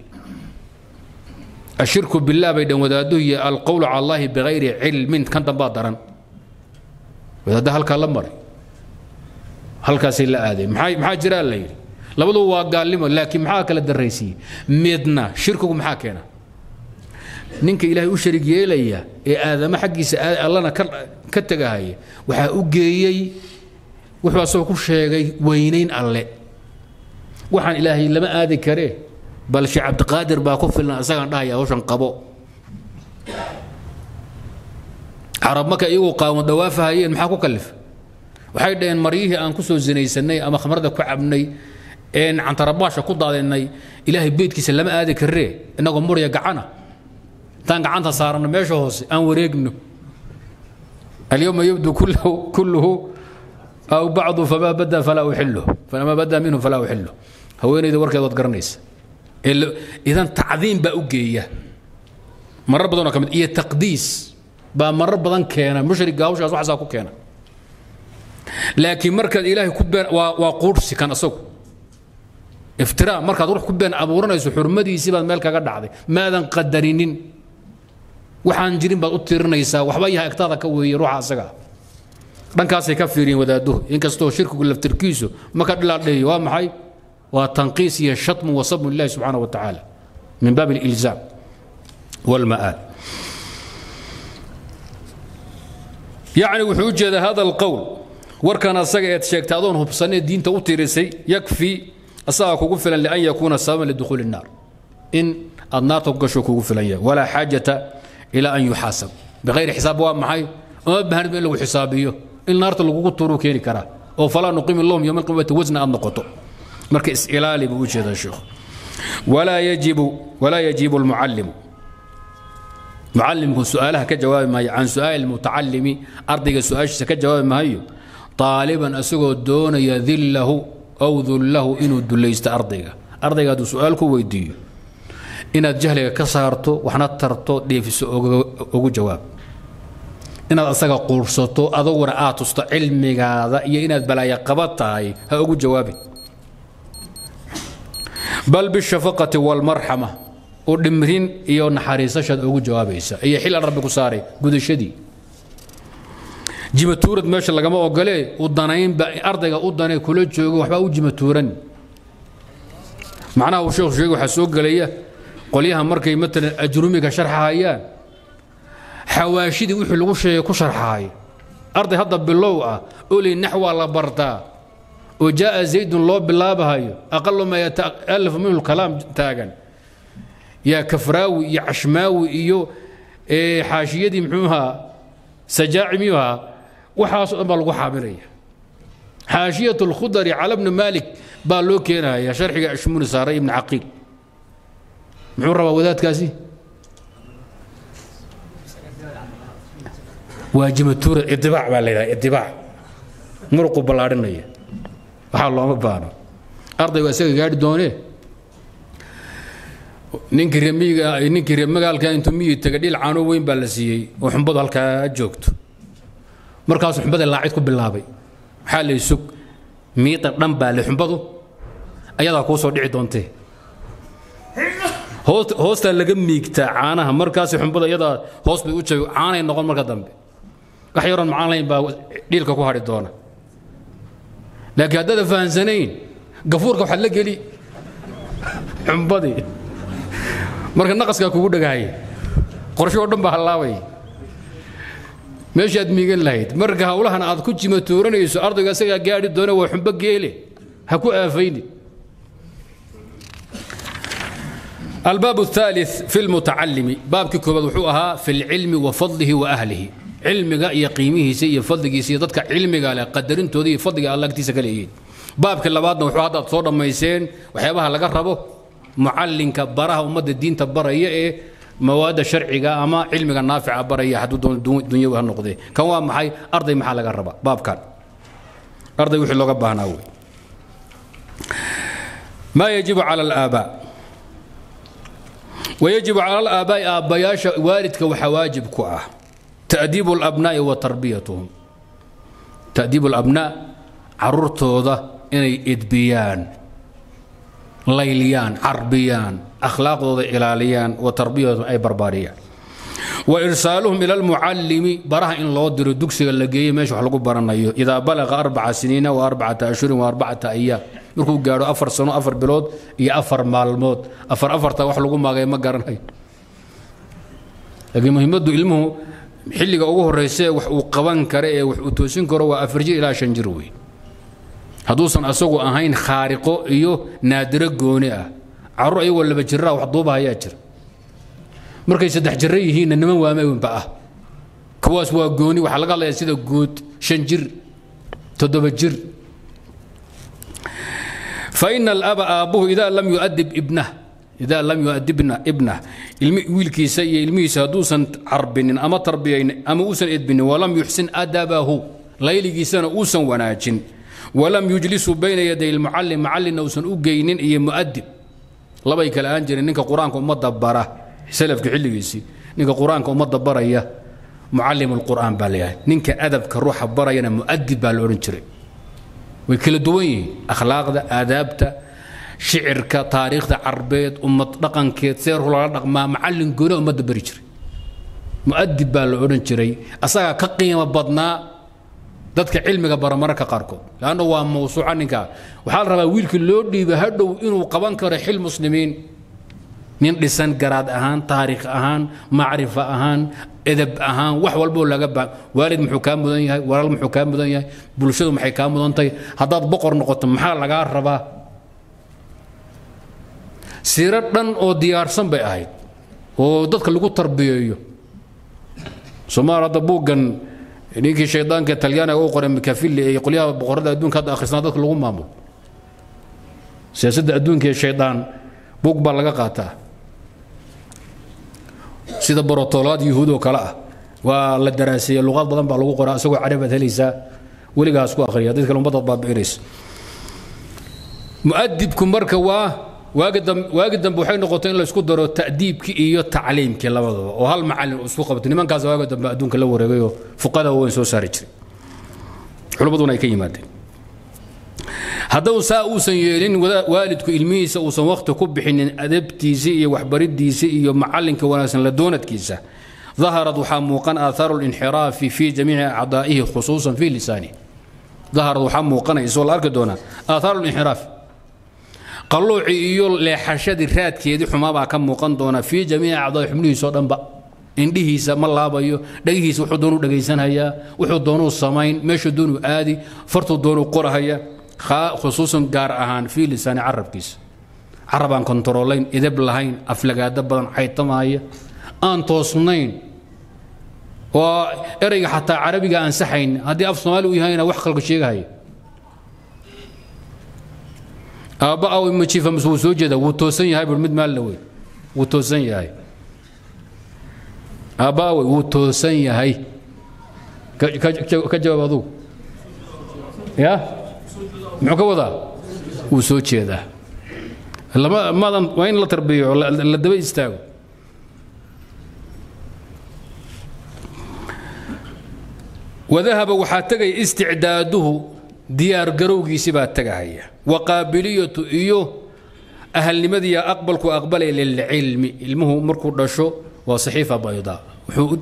الشرك بالله بين ودادوه القول على الله بغير علم كان تبادرا وهذا هلكا لمر هلكا سيلا آدم محاي محاي جرال ليلي لابدو وقال لما لكن محاك للدريسي ميدنا شرككم محاكينا نينك إلهي وشرك يليا آدم حقي اللهنا كتقاهي وحا أوجيي وحا سوكو شيغي وينين الله وحان إلهي لما آدي كريه بل شي عبد القادر باكف لنا اسغان دايا وشن قبو عرب مكا ايغو قاوم دوافه هي ما كو كلف waxay dheen mariyihii aan ku soo zinaysanay ama khamrada ku cabnay een aan tarabaasha ku daadinay ilaahay beedkiisa lama aadi karee inagu murya gacana tan gacanta saarno meesha hoose aan wareegno اليوم يبدو كله كله او بعضه فما بدا فلا يحله فما بدا منه فلا يحله هوينيد warkeed wad garanaysa إذا تعظيم بأوجيه مرة بدون كم إيه تقديس بمرة بدون كينا مشرك جاوش أزوح أزاكو كينا لكن مركز إلهي كبين وقرص كان أسوق افتراء مركز روح كبين أبورنا يسحور مدي يسيبان مالك قد عذي ماذا قدرينين وحنجرين بقطرنا يسا وحبايها اكتاضا كوي روح أسقى بنكاس يكفرين ودادوه إنك استو شركه كله في تركيزه ما كان لا ليه وما حي وتنقيص هي الشتم وصب الله سبحانه وتعالى من باب الإلزام والمآل. يعني وحوج هذا القول وكان السجع شيكت أظنه بصني الدين توتيرسي يكفي أصابك غفلا لأن يكون سببا لدخول النار إن النار تقشك غفلا ولا حاجة إلى أن يحاسب بغير حساب ومحي وبهرب له حسابيه النار تلقوه تروكيري كرا أو فلا نقيم اللهم يوم القيامة وزن النقطة مركز إلالي بوجه الشيخ ولا يجب ولا يجب المعلم معلمكم سؤالها كجواب ما عن سؤال المتعلم أرضي سؤال كجواب ما هي طالبا أسقط دون يذله أو ذله إنه دليست أرضي أرضي هذا سؤالك ويدي إن الجهل كسرته وحنطرته دي في أو جواب إن أسقط قرصته أدور آتست علمي هذا إن البلايا قبضتها أو جوابي بل بالشفقة والمرحمة ودمرين يون حريصة شد أو جوابيسة هي حيل ربك ساري قد شدي جمتورد ما شاء الله ما وقالي ودناين أرضك ودناين كل شيء وحبا وجمتورن معناه وشيخ شيخ وحسوق قالي قوليها مركي مثل أجرومك شرحها هي حواشيدي وحلو شيء كشرحها هي أرضي هضب باللوعة قولي نحو على برتا وجاء زيد الله بالله بهاي أقل ما يتألف منه الكلام تاجن يا كفراوي يا عشماوي إيو إيه حاشيدي محوها سجاعميها وحاص أمال وحامرية حاشية الخضر على ابن مالك بالوكينا يا شرحي عشمون ساري بن عقيل معربة وذات كاسي واجمة تور اتباع بالله اتباع مرقب بالعرنية waxaa looma baano ardaygu isaga gaari doonee ninkii remiga ninkii rem magaalka intuu miyi taga dhil caano weyn baa la siiyay oo xunbad halka joogto markaas xunbada laacid ku bilaabay waxa la isug miita dhan baa la xunbadu ayadaa ku soo dhici doontay hoosta laga miigta caanaha markaas xunbada ayadaa hoos bay u jeeyo caanay noqon marka dambe wax yaran macaan lahayn baa dhilka ku hari doona لكن هذا فان سنين قفورك وحلق لي عمبدي مركز نقص كاكو دقاي قرشو دم بهلاوي ماشي ادمي قال لايت مركز هاولها انا كنت جمتورنيسو ارضك اسيا قاعد دونا وحنبق يلي هاكو افيني. الباب الثالث في المتعلم باب كيكو وحوها في العلم وفضله واهله علمك يقيمه سي فضلك سيادتك علمك على قدرين تودي فضلك على قتيسك ليه بابك اللبادنا وحوادة صورة ميسين وحيابها لقربه معلنك براها ومد الدين تبرية ايه مواد شرعك اما علمك النافع برية حدود الدنيا وهالنقضية كوان محاي ارضي محا لقربه باب كان ارضي وحلو قبها ناوي ما يجب على الآباء ويجب على الآباء آباياشا واردك وحواجبك اه تأديب الأبناء وتربيتهم تأديب الأبناء عرورتوضة إني إدبيان layliyaan, carbiyaan, akhlaaqdooda ilaaliyaan, oo tarbiyadooda ay barbaariyaan. وإرسالهم إلى المعلم براه إن الله در الدكسي اللقي ماشي وحلقوا برانيو إذا بلغ أربع سنين وأربعة أشهر وأربعة أيام يقول قالوا أفر سنة أفر بلود يا أفر مال الموت أفر أفر تا وحلقوا ما غير ما قرناي لكن مهم يدو علمه حلق أوه الرئيسية وقوان كريه وتوسين كرو وأفرجي إلى شنجروي هدوسن أسوق أهين خارقو إيو نادر قونئة عرو أيوه اللي بجرا وحضوبها ياجر markay saddex jir yihiin niman waameyn baa kuwaas waa gooni waxa laga leeyahay sida guud shan jir toddoba jir fa inal aba abuhu idha lam yu'addib ibnah idha lam yu'addibna ibnah ilmi wiilkiisa iyo ilmihiisa haduusan carbinin ama tarbiyayn ama uusan edbin walam yuhsin adabahu layligiisana uusan wanaajin walam yujlisu bayna yaday almuallim muallina uusan u geynin iyo muaddib labay kala aan jirin ninka quraanka umada bara سلف كحليسي نيك القرآن كوما دبريا معلم القرآن باليا نيك أدب كروح بريا أنا مؤدب بالورنشري وكل دوين أخلاق ده آداب ده شعر كتاريخ ده عربية ومطلقا كيتسير هو ما معلم قوله وما دبريشري مؤدب بالورنشري أصلا كقيمة بدنا دتك علمك برا مركا قاركو لأنه هو موسوعة عنك وحال ربا ويلك اللودي بهدو إنه قبان كريح المسلمين nin dhisan garaad ahaan taariikh ahaan macrifa ahaan edab ahaan wax walba laga baa waalid muxuu ka mudan yahay walaal muxuu ka mudan yahay bulshadu maxay ka mudan tahay hadaad boqor noqoto maxaa laga rabaa siirad dhan oo diyaarsan bay ahayd oo dadka lagu tarbiyeeyo Soomaarada buugan ninkii shaydaanka Talyaaniga oo qoray mikaafili ay qoliyaha boqorada adduunka hadda akhrisnaa dadka lagu maamulo siyaasadda adduunka ee shaydaan buug baa laga qaataa sida borotolaad yahuud oo kala ah waa la daraasay luqad badan baa lagu qoraa asagoo carab helisa waligaas ku akhriya dadka ummada baabiiris muadibku marka waa waagidan waagidan waxay noqotay in la isku daro ta'diibki iyo tacliimki labadaba oo hal macallin isku qabtay nimankaas waagidan baa adduunka la wareegayo fuqada way soo saari jiray xulubaduna ay ka yimaadeen hadduu saa uusan yeelin waalidku ilmihiisa uusan waqti ku bixinin adabtiisa iyo waxbaridiisa iyo macalinka wanaagsan la doonadkiisa dhaharat waxaa muuqan aatharu al-inhiraafi fi jamii'i a'daa'ihi khususan fi lisaanihi dhaharat waxaa muuqanayso la arki doonaa aatharu al-inhiraaf qalluuci iyo leexashadii raadkeedii xumaa baa ka muuqan doona fi jamii'i a'daa'ihi xubnihiisa dhanba indhihiisa ma laabayo dhagihiisa wuxuu doonuu dhageysanaya wuxuu doonuu samayn meesha doonuu aadi fartu doonuu qorahaya خصوصا قار أهان في لسان عرب كيس عرب عن كنترولين إذب لهين أفلقات دبلا حيطما هي أن توصنين وإرجع حتى عربي قا أنسحين هذه أفصال ويهينا وحقل كشيء هاي أبا أو إما شيء فمسوس وجده وتوصين هاي بالمد مالوي وتوصين هاي أبا وتوصين هاي ك ك كجواب هذا يا معكوضة وسوتشي هذا لما ماذا وين لا تربيه ولا لا دبي يستاوي وذهب وحاتقي استعداده ديار قروقي سبات تقعية وقابلية إيوه أهل لماذا أقبلك وأقبل إلى العلم المهم مركو رشو وصحيفة بيضاء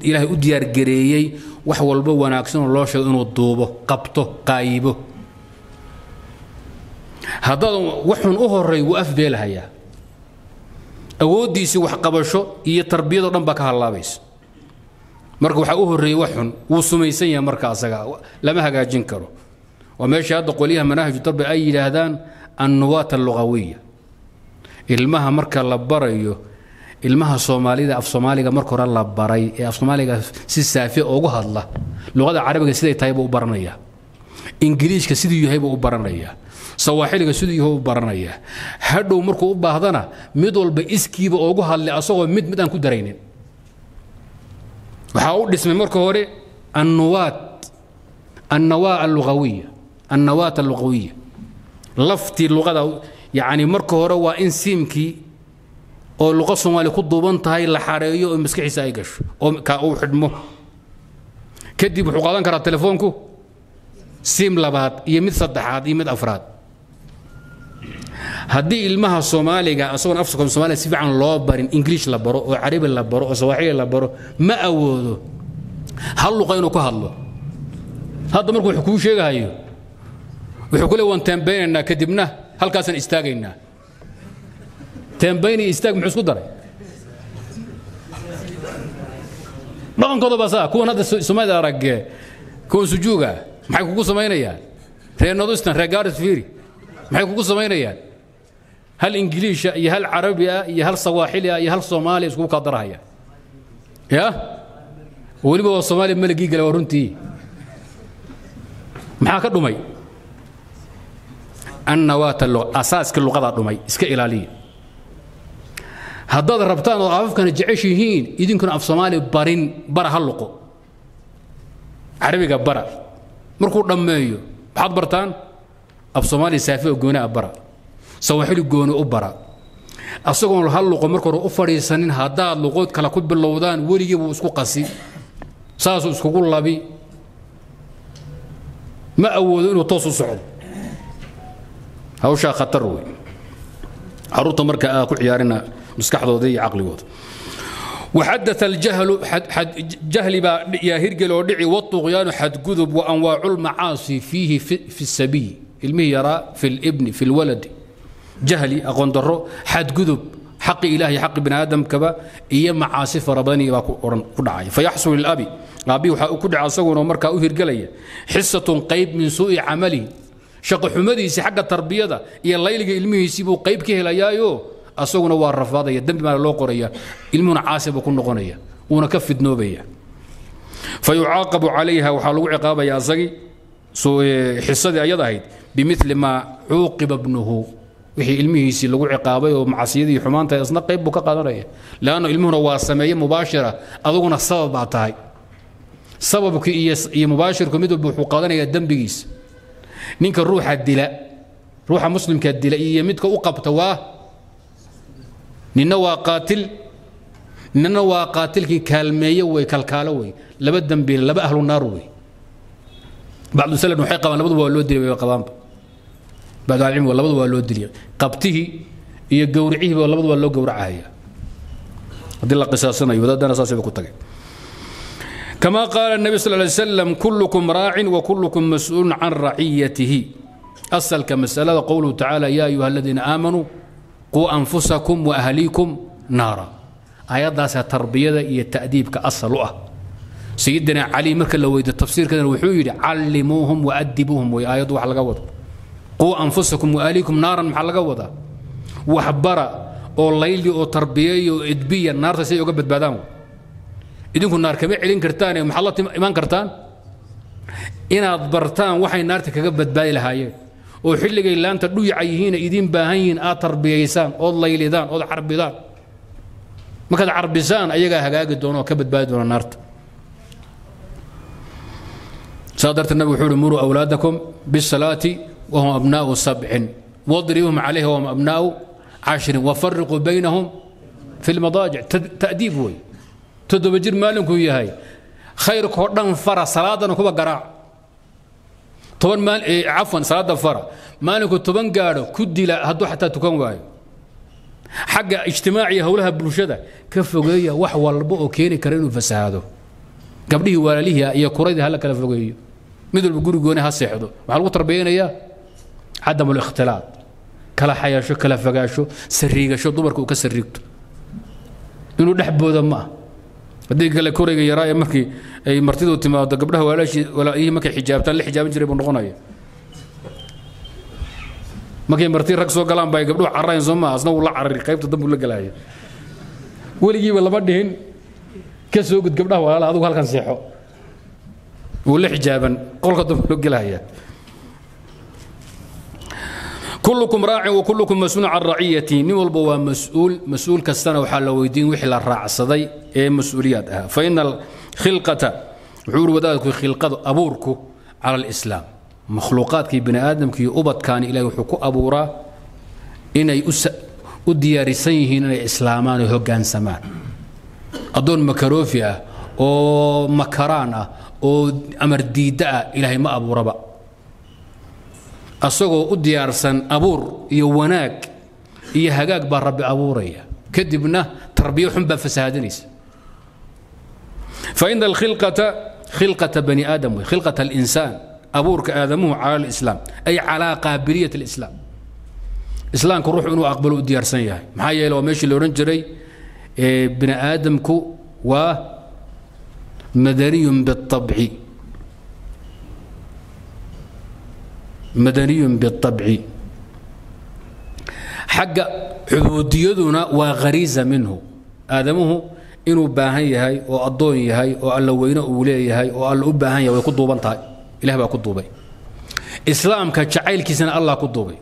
إلهي أديار قريي وحو البو وناكسون الله شيء الضوبه قبطه قايبه هذا وحن أهري وقف بيلهايا أوديسي وحقبشو هي تربية ربك هاللابيس مركو وحا أهري وحن وسميسيا مركا أسكا لما هاكا جنكرو وماشي هذا قوليها مناهج التربية أي لهذان النواة اللغوية المها مركا لبريو المها صومالي أف صومالي مركو لبري أف صومالي سيسافي أوغوها الله اللغة العربية سيدي تايبو برنية إنجليش كسيدي يهيبو برنية سواحلك سيدي هو برنايا هادو مركو باهدانا ميدول بإسكي بأوغوها اللي أصوغو ميد ميدان كدرينين وحاول اسم مركو هوري النواة النواة اللغوية النواة اللغوية لفتي اللغة يعني مركو هوري وإن سيمكي أو اللغة الصومالية كدوبانتا هاي الحارية أو مسكي حسايقش أو كأو حدمه كدي بحقادان كرا تليفونكو سيم لبات يمد صدحات يمد أفراد هدي المها الصومالي أصون أفسكم الصومالي سيف عن لابرين إنجليش لبرو وعربي لبرو وسواحيلي لبرو ما أوده هلو قينو كهلو هذا مركو يحكوا شيء هايو ويحكوا له وان تنبينا كدبنا هل كاسن استاجينا تنبيني استاج محس قدري ما أنقذ بسا كون هذا الصومالي رج كون سجوجا ما يحكوا صومالي يعني رينا دوستنا رجارت فيري ما يحكوا صومالي يعني هل انجليش يا هل عربيا يا هل صواحليا يا هل صومالي اسكو قدرها يا يا ولي بو الصومالي ملقي قال ورنتي maxaa ka dhumay annawata lo asaaska luqada dhumay iska ilaaliya haddaad rabtaan oo afkan jeceshihiin idinkuna af Soomaali barin bar haluqo arabiga bara markuu dhameeyo waxaad bartaan af Soomaali saafiyo goona bara sawaxil goona u bara asagoo haluqo markuu u fariisanin haddaad luqood kala ku bilowdaan warigiiba isku qasi saas isku labi ما أول إنه توصل صعب هوشا خطر وين عروت مركا كل عيارنا مسكح ضوضي عقلي وض وحدث الجهل حد, حد جهل با يا هرجل ودعي والطغيان حد جذب وأنواع المعاصي فيه في, في السبي الميرة في الابن في الولد جهلي أغندره حد جذب حق إلهي حق ابن آدم كبا إيا معاصي فرباني وكدعي فيحصل الأبي أبي وحا أكدع صور ومركا أهرجلي حصة قيب من سوء عملي شق حمدي سي حق التربية دا إيا الله يلقى علمه يسيبه قيب كهلا يايو أصور والرفاضة الدم ما لو قرية علمنا عاصب وكل نغنية ونكف ذنوبية فيعاقب عليها وحلو عقابة يا زكي سوء حصة أيضا بمثل ما عوقب ابنه وحي علمه يسي لو عقابة ومعاصيدي حمانته أصنع قيب وكقدرية لأنه علمنا واسمية مباشرة أظن السبب بعتاي سببك يا مباشر كمدو بحقوقنا يا الدم بيس نينك الروح الدلاء روح مسلم كالدلائية مدك أقب تواه ننوى قاتل ننوى قاتل كالمية وكالكالوي لبا الدم بي لبا أهل النار وي بعد سلة نحيقة ولا بدو ولا دري وقضام بعد العلم ولا بدو ولا دري قبته يا قورعيه ولا بدو ولا قورعها هي هذه قصاصنا يودد أنا صاصي بكتك كما قال النبي صلى الله عليه وسلم كلكم راع وكلكم مسؤول عن رعيته أصل كمسألة قوله تعالى يا أيها الذين آمنوا قوا أنفسكم وأهليكم نارا أيضا ستربية هي التأديب كأصله سيدنا علي مركل لو التفسير كذا وحيد علموهم وأدبوهم ويأيضوا على قوض قوا أنفسكم وأهليكم نارا على قوض وحبرا أو ليل أو تربية أو إدبية النار تسيقبت بعدهم إذن النار كما علين كرتان ومحلات إيمان كرتان إن أضبرتان وحي النار تكبت بالي لهاي وحلق إلا أنت لو يعيهين إيدين باهين آتر بيسان أو الله يليدان أو حربيدان ما كان عربيسان أيها هقاق دونه كبت بالي دون النار صادرت النبي حول مروا أولادكم بالصلاة وهم أبناء سبع واضربهم عليه وهم أبناء عشر وفرقوا بينهم في المضاجع تأديب وي تدو بجير مالك وياهاي خير كوردان فرا صلاة نكوبا قراع طبعا مال إيه عفوا صلاة فرا مالك طبعا قالوا كدي لا هدو حتى تكون واي حق اجتماعي هولها بلوشدا كفوقية وحوى البؤ كيري كرينو فسادو قبله ولا ليه يا كوريدي هلا كلفوقية مثل بيقولوا جوني هالسيحدو مع الوتر بينا يا عدم الاختلاط كلا حيا شو كلا فقا شو سريقة شو دوبركو كسريقته يقولوا نحبو ذمه وديك قال كوريغا يراي مركي اي مرتدو تيماده غبدها ولا شيء ولا اي مكي حجابتان لا حجاب جري بو نقونايا مكي مرتي رق سو غلان باي غبدو عراين سوما اسنا ولا عرري قيبته دم ولا غلايا وليغي ولا ما دهين كسو غد غبدها ولا ادو هلكان سيخو ولا حجابن قولك دم لو غلايا كلكم راع وكلكم مسؤول عن رعيتي ني والبو مسؤول مسؤول كستنا وحال ويدين وخي لا راعصداي اي مسؤولياتها فان الخلقه عور ودادك خلقه ابورك على الاسلام مخلوقاتك بني ادم كي ابد كان الى وحكو ابورا اني وديارسينهن الاسلامان هوغان سمان ادون مكروفيا او مكرانا او امر ديدا الهي ما ابوربا اسقو وديارسن ابور يو وناك إيه هقاق بار ربي أبوريا كدبنا تربية وحنبا فسادنيس. فإن الخلقة خلقة بني آدم خلقة الإنسان أبورك آدمه على الإسلام أي على قابلية الإسلام. إسلام كروح إنه أقبلوا الديار سنياي محايا لو ماشي لورنجري بني آدمك ومدني بالطبع مدني بالطبع حق عبوديتنا وغريزة منه آدمه إنه باهن يهي وأضون يهي وألوين أولي يهي وألوباهن يهي ويقضوا بنتهي إله بقضوا بي إسلام كجعيل كيسنا الله قضوا بي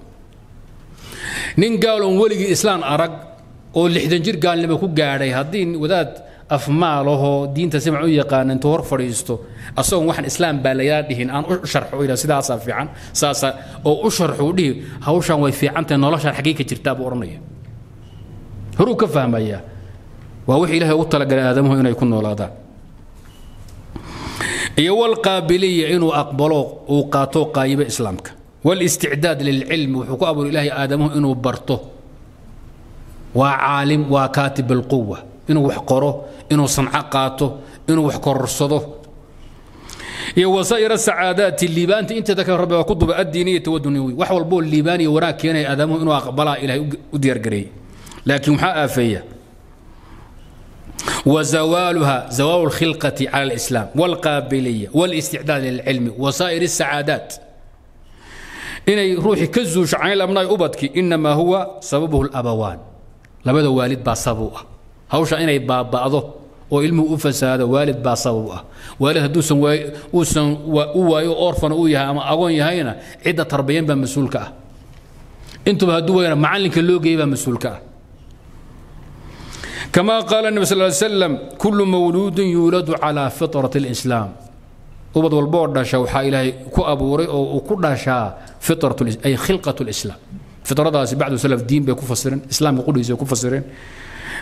نين قالوا ولي إسلام أرق والحدنجر قال لما كو قاري هادين وداد أفماله دين تسمعوا يقان أنتو هور فريستو أصلا واحد إسلام باليادهن أن أشرحوا إلى سيدا صافي عن ساسا أو أشرحوا ليه هاوشا ويفي عن تنولش الحقيقة جرتاب أورنية هرو كفهم إياه ووحي لها وطلق لآدمه إنه يكون ولادا إيوا القابلية إنه أقبلوا وقاتوا قايبة إسلامك والاستعداد للعلم وحكو أبو الإله آدمه إنه برته وعالم وكاتب القوة إنه وحقره إنه صنع قاته إنه وحقر صده إيوا سائر السعادات الليبان أنت ذكر ربي وكتب بأدينية والدنيوي وحول بول الليباني وراك يا آدمه إنه أقبلا إله ودير قري لكن محقق فيا وزوالها زوال الخلقة على الإسلام والقابلية والاستعداد للعلم وسائر السعادات إني روحي كزوش عين لمناي أبدكي إنما هو سببه الأبوان لبدا والد باصبوه هوش إني باب بعضه وإلمه أفساد والد باصبوه والد هدوس وأوسن وأوي أورفن أويها أما أغني هنا عدة تربيين بمسؤولكه أنتم هدوه معلك اللوجي بمسؤولكه كما قال النبي صلى الله عليه وسلم كل مولود يولد على فطرة الإسلام وبد والبورد شوحا إلى كأبوري أو كداشا فطرة أي خلقة الإسلام فطرة بعد سلف دين بيكون فسرين إسلام قدس يكون فسرين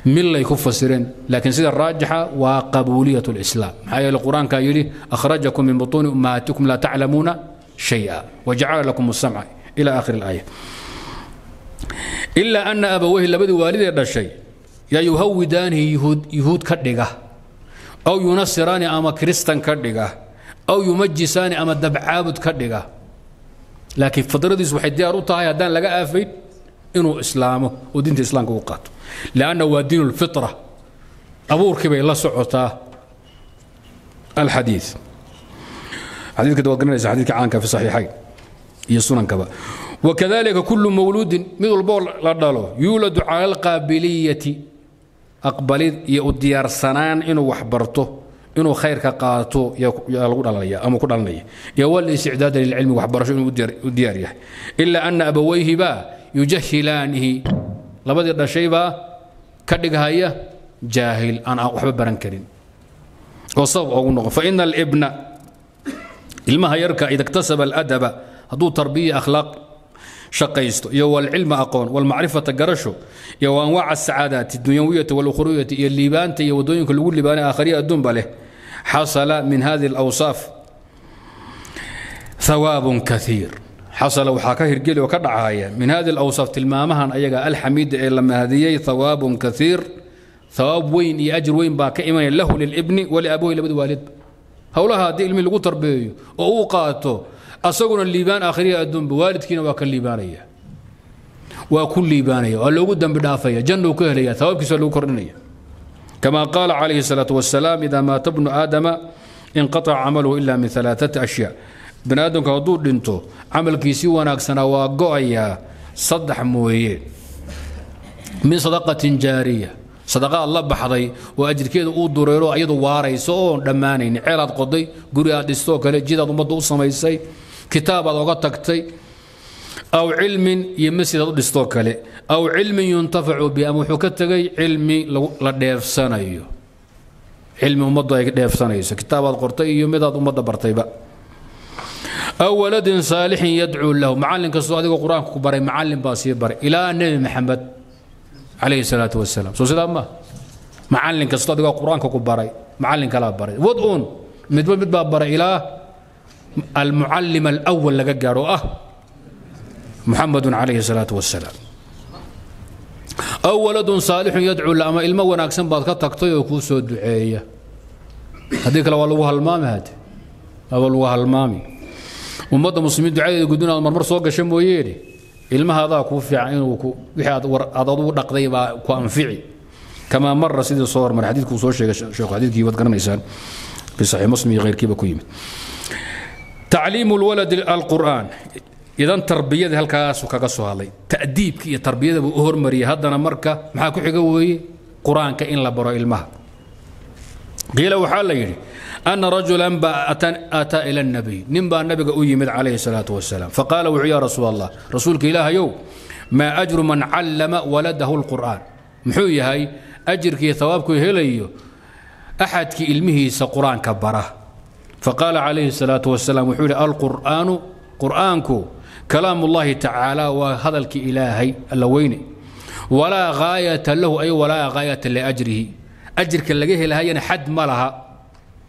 ملة يكون فسرين لكن سيدة الراجحة وقبولية الإسلام حيا القرآن كان يقول أخرجكم من بطون أمهاتكم لا تعلمون شيئا وجعل لكم السمع إلى آخر الآية إلا أن أبويه لبد والدي هذا الشيء يا يهودانه يهود يهود كدغه او ينصراني اما كريستان كدغه او يمجساني اما دبعابد كدغه لكن فطرتيس waxay diyaar u tahay hadaan laga aafay inuu islaamo oo diinta islaamka uu qaato laana waa diinul fitra abuurkii bay la socotaa al hadith hadithka dawqanaysa hadithka caanka fi sahihayn iyo sunankaba وكذلك كل مولود من البول لا دالو يولد على القابليه أقبل يوديار سنان إنه وحبرته إنه خير كقاته يا يقول الله أما كنا ليه يولي استعدادا للعلم وحبرته إنه وديار إلا أن أبويه با يجهلانه لابد أن شيء با كدقهاية جاهل أنا أحب برنكرين وصاب أو فإن الابن إلما هيركا إذا اكتسب الأدب هدو تربية أخلاق شقيستو يو العلم أقون والمعرفة قرشو يو أنواع السعادات الدنيوية والأخروية يلي بانت يو دنيوك الأول لبانة آخرية الدنبله حصل من هذه الأوصاف ثواب كثير حصل وحكاه رجلي وكرعايا من هذه الأوصاف تلمامها أيها الحميد لما هذه ثواب كثير ثواب وين يأجر وين باك إيمان له للابن ولأبوه لبد والد هؤلاء هذه علم القطر به وأوقاته أصغر الليبان آخرية أدون بوالدكين وكل ليبانية وكل ليبانية ولو قدام بدافية جنة وكهلية ثواب كسر كرنية كما قال عليه الصلاة والسلام إذا مات ابن آدم انقطع عمله إلا من ثلاثة أشياء ابن آدم كهدور دنتو عمل كيسي وناكسنا وقعيا صدح مويه من صدقة جارية صدقاء الله بحضي وأجر كيد ودوريرو أيضا واريسون دمانين عيرات قضي قرية دستوك لجيدة ومضو صميسي كتابة وقتكتي أو علم يمسي دستوكلي أو علم ينتفع بأمو حكتي علم لديف سنة علم ومضى ديف سنة كتابة قرطي يمدى ومضى برطيبة أو ولد صالح يدعو له معلم كالسؤال القرآن كبري معلم باسي بري إلى النبي محمد عليه الصلاة والسلام سو سلام ما معلم كالسؤال القرآن كبري معلم كلا بري وضعون مدبر مدبر بري إلى المعلم الأول لقى قارو أه محمد عليه الصلاة والسلام أو ولد صالح يدعو لما إلما وناكسن بعد كتكتي وكوسو الدعية هذيك لو والله المام هاد أو والله المامي ومضى مسلمين دعية يقولون المرمر صوق شم ويري إلما هذا كوفي عين وكو وحد أضو نقضي كأنفعي كما مر سيد الصور من حديث كوسو شيخ حديث كي وذكرنا إنسان في صحيح مسلم غير كيف كويم تعليم الولد القرآن إذا تربية هل كاس وكاسوها لي تأديب كي تربية بأهور مريا هذا أنا مركا محاكو حقوي قرآن كإن لبرا المها قيل وحال يري أن رجلا أتى إلى النبي نبى النبي قوي عليه الصلاة والسلام فقال وعيا رسول الله رسولك إله يوم ما أجر من علم ولده القرآن محوي هاي أجرك يا ثوابك هليو أحد كي علمه سقرآن كبره فقال عليه الصلاة والسلام وحول القرآن قرآنكو كلام الله تعالى وهذا الإلهي اللويني ولا غاية له أي ولا غاية لأجره أجرك اللي جه لها حد ما لها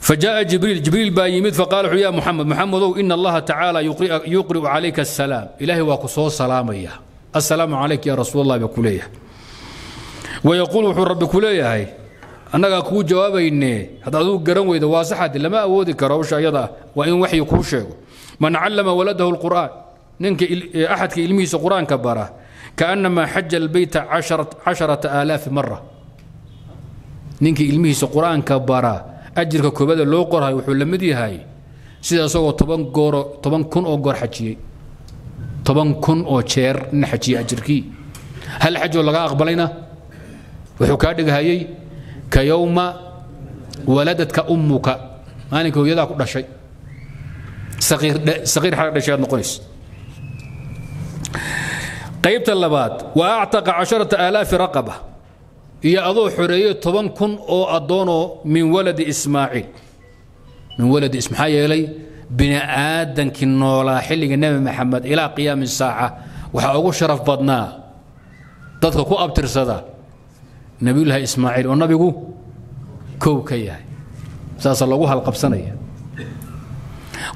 فجاء جبريل جبريل بايميد فقال يا محمد محمد إن الله تعالى يقرئ, يقرئ عليك السلام إلهي وقصو سلامي السلام عليك يا رسول الله بكليه ويقول وحو رب كليه هاي أنا كو جوابي إني هذا ذوق قرنوي إذا واسحة لما أودك روشة يضع وإن وحي كوشة من علم ولده القرآن ننك أحد كإلميس قرآن كبره كأنما حج البيت عشرة عشرة آلاف مرة ننك إلميس قرآن كبره أجرك كبدا لو قرها وحول مدي هاي سيدا سوى طبان قور طبان كن أو قور حجي طبان كن أو شير نحجي أجركي هل حج ولا أقبلنا وحكادك هاي كيوم ولدتك أمك أنا كو يدعك كل شيء صغير صغير حق الشيء نقيس قيبت اللبات وأعتق عشرة آلاف رقبة هي أضو حرية طبعا كن أو أضونه من ولد إسماعيل من ولد إسماعيل إلي بناء آدم كنولا حلي النبي محمد إلى قيام الساعة وحقوق شرف بضنا تدخل كو أبتر صدا نبي الله إسماعيل والنبي كو كوكيا سأصل لقوها القبصانية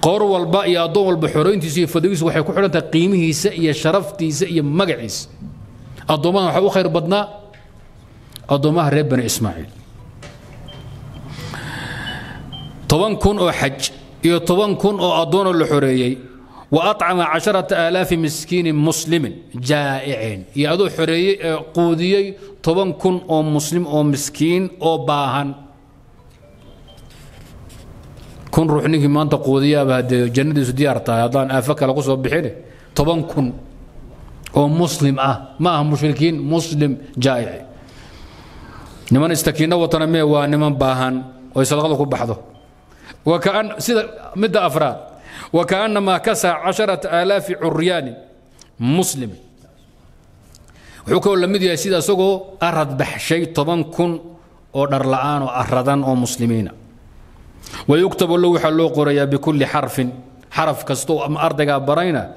قور والباء يا ضو البحرين تسي فدويس وحي كحرة قيمه سئي شرفتي سئي مقعس الضمان حو خير بدنا الضمان رب بني اسماعيل طبان كن او حج يا طبان كن او اضون الحرية واطعم عشرة آلاف مسكين مسلم جائعين يا ذو حرية قودية طبان كن او مسلم او مسكين او باهن كن روح نيجي ما أنت قوذية بهاد جندي سديارته هذان أفك على قصة بحيله طبعا كن أو مسلم أه ما هم مشركين مسلم جائع نمان استكينه وطنمي ونمان باهن ويسلقوا بحضه وكأن سيد مد أفراد وكأنما كسى عشرة آلاف عريان مسلم وحكوا لمدي يا سيد سوقه أرد بحشي طبعا كن أو درلعان وأردان أو مسلمين ويكتب له حلو قرية بكل حرف حرف كستو أم أردقا برينا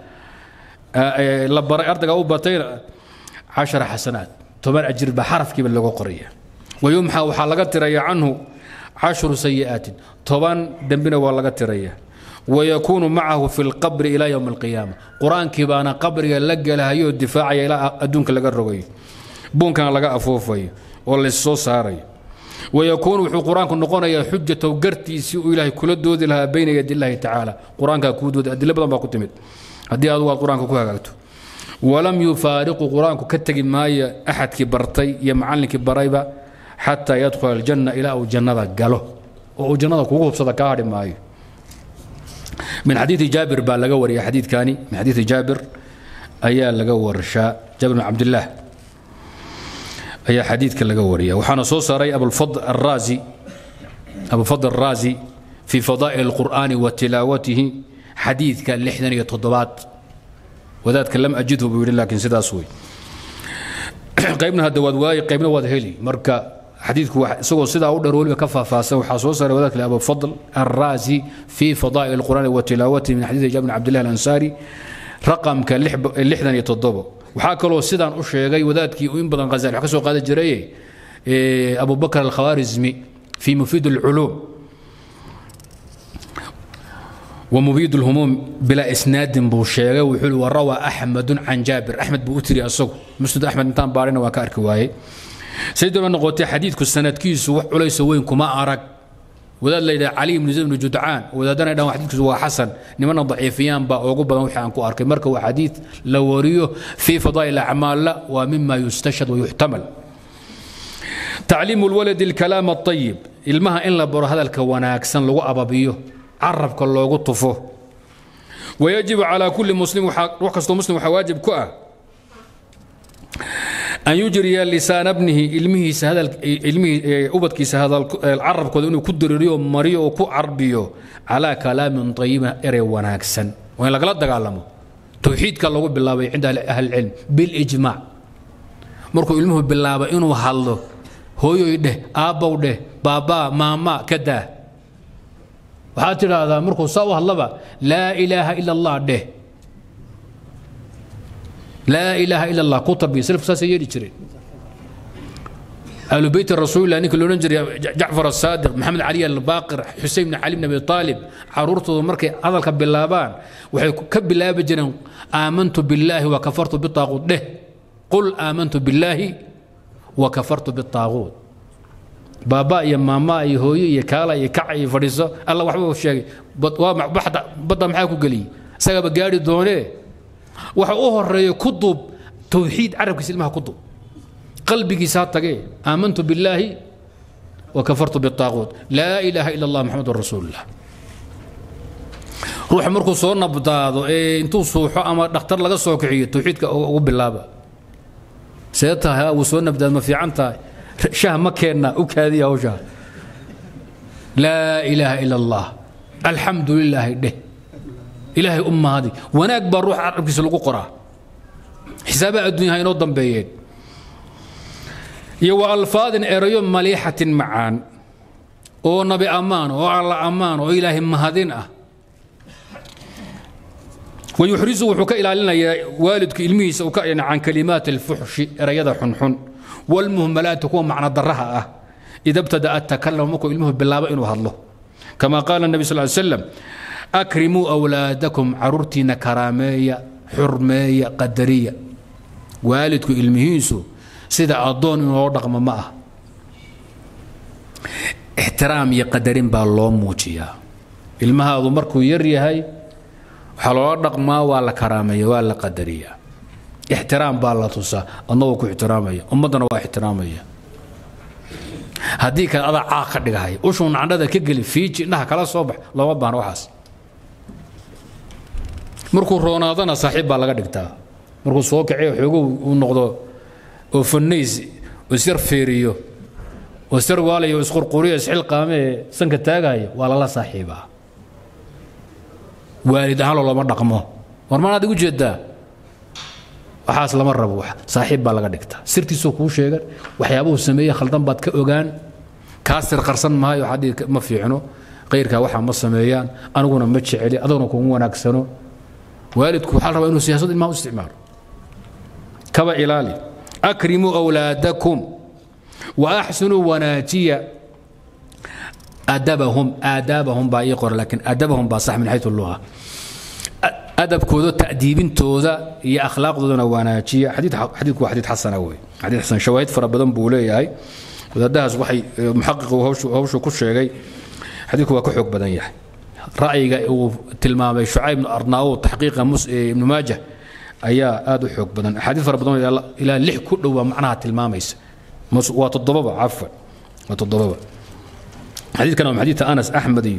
أردقا أوباتينا عشر حسنات تمر أجر بحرف كيما لغو قرية ويمحى وحلقات تري عنه عشر سيئات طبعا دمبنا وحلقات تري ويكون معه في القبر إلى يوم القيامة قرآن كيبانا قبر يلقى لها يو الدفاع إلى أدونك لقى الرغي بون كان لقى أفوفي ولا الصوص هاري ويكون في القرآن كنقول يا حجة وقرتي سوء إلهي كل دود لها بين يد الله تعالى قرآن كود أدلة بدل ما كنت مد هدي أدوار القرآن كوكاكتو ولم يفارق القرآن كتجي ماي أحد كبرتي يمعلن كبرايبة حتى يدخل الجنة إلى أو جنة قاله أو جنة كوكو بصدقاء ماي من حديث جابر بالجور يا حديث كاني من حديث جابر أيا لجور شاء جابر بن عبد الله أي حديث كالجورية وحنا صوصري أبو الفضل الرازي أبو الفضل الرازي في فضائل القرآن وتلاوته حديث كان لحنانية الضباط وذات كلام أجده بيقول لكن سيدا سوي قيبنا هذا ودواي قيبنا وذهلي مركا حديثك سو سدا ودرول كفا فاس وحصوص وذاك لأبو فضل الرازي في فضائل القرآن وتلاوته من حديث جابر بن عبد الله الأنصاري رقم كان لحدا يتضبه وحاكى له سدا أشياء وذاك ينبض غزال حكى سو قاد الجريء أبو بكر الخوارزمي في مفيد العلوم ومبيد الهموم بلا اسناد بوشيغه وحول وروى احمد عن جابر احمد بوتري اسو مسند احمد انتان بارنا وكارك واي سيدنا نقوتي حديث كسند كيس وحليس وين كما ارق وذا ليله علي بن زيد بن جدعان وذا دنا دنا حديث هو حسن نمن ضعيفيان با اوغو بدن وخي ان كو اركي marka wa hadith la wariyo fi fadail a'mal wa mimma yustashhad wa yuhtamal تعليم الولد الكلام الطيب ilmaha in la baro hadalka wanaagsan lagu ababiyo عرب كاللوغو طفوه ويجب على كل مسلم وكسته مسلم وحواجب كؤه أن يجري لسان ابنه علمه هذا علمه أبدكيس هذا العرب كذا كدر اليوم مريو وكو عربيو على كلام طيب إري وناكسن وين لقلت تعلمه توحيد كاللوغو بالله عند أهل العلم بالإجماع مركو علمه بالله إنه حله هو يده أبو ده بابا ماما كده وحاتر هذا مركو صاوه اللبا لا إله إلا الله ده لا إله إلا الله كتب يسلف ساسيري تشري أهل بيت الرسول لأن كل نجري جعفر الصادق محمد علي الباقر حسين بن علي بن أبي طالب عرورته مركي هذا الكب اللابان وحي كب اللاب جنن آمنت بالله وكفرت بالطاغوت ده قل آمنت بالله وكفرت بالطاغوت بابا يا ماما يا هوي يا كالا يا كعي فريسو الله وحبه الشيء وامع بحد بدا معاك وقلي سقى بقاري دوني وحا اوهر كدب توحيد عرب كسلمها كدب قلبي ساتقي امنت بالله وكفرت بالطاغوت لا اله الا الله محمد رسول الله روح مركو سو نبضاضو اي انتو سوخو اما دكتور لغا سو كخيي توحيدك او بلابا سيتها وسو نبضاض ما في عنتها شاه ما كينا وكاذي او شاه لا اله الا الله الحمد لله ده الهي امه هذه وانا اكبر روح عربكيس لوقو قرا حساب الدنيا هاي نو دنبيين يو الفاظ اريو مليحه معان او نبي امان او الله امان او الهي مهدين اه ويحرزه وحكى الى لنا والدك الميس عن كلمات الفحش اريده حنحن والمهملات تكون معنى ضرها إذا ابتدأ التكلم مكو علمه بالله إنه هالله كما قال النبي صلى الله عليه وسلم أكرموا أولادكم عرورتنا كرامية حرمية قدرية والدك علمهيسو سيدا أضون إنه ورق مماه احترام يقدرين بالله موتيا علمها هذا مركو يري هاي حلو ورق ما ولا كرامية ولا قدرية احترام بالله توسع انو كو احتراميه امدنا وا احتراميه هدي كان ادا عاق دغاي وشون عندها كغلي فيجي انها كلا صوبخ لو بان وحاس مركو رونادنا صاحب با لغا دغتا مركو سو كعي خوغو و نوقدو او فنيس وسير فيريو وسير والي وسقر قوري اسحل قامه سنك تاغاي ولا لا صاحبا والد حالو لما دقمو ورمان ادو جيدا waxaas lama rabo wax saaxiib baa laga dhigta sirtiisoo kuu sheegan waxyaabuhu sameeyay khaldan baad ka ogaan ka sir qarsan maayo hadii ma fiicno qeyrka waxa ma sameeyaan aniguna ma jeceli adaguna kugu wanaagsano waalidku waxa raba inuu siyaasad ilmaha u isticmaalo kaba ilaali akrimu awlaadakum wa ahsinu wanaajiya adabahum adabahum baa iqor laakin adabahum baa sax min haythu lugha أدب كودو تأديبين توذا يا أخلاق دون واناتشية حديث حديث حديث حسن أوي حديث حسن شواهد فربدن بولي هاي وذا داس وحي محقق وهوش وهوش وكل شيء جاي حديث هو كحوك بدن يحيى رأي وتلمامي شعيب بن أرناؤوط تحقيق مس ابن ماجه أيا آدو حوك بدن حديث فربدن إلى إلى اللي كله معناها تلماميس مس واتضبابة عفوا واتضبابة حديث كان حديث أنس أحمدي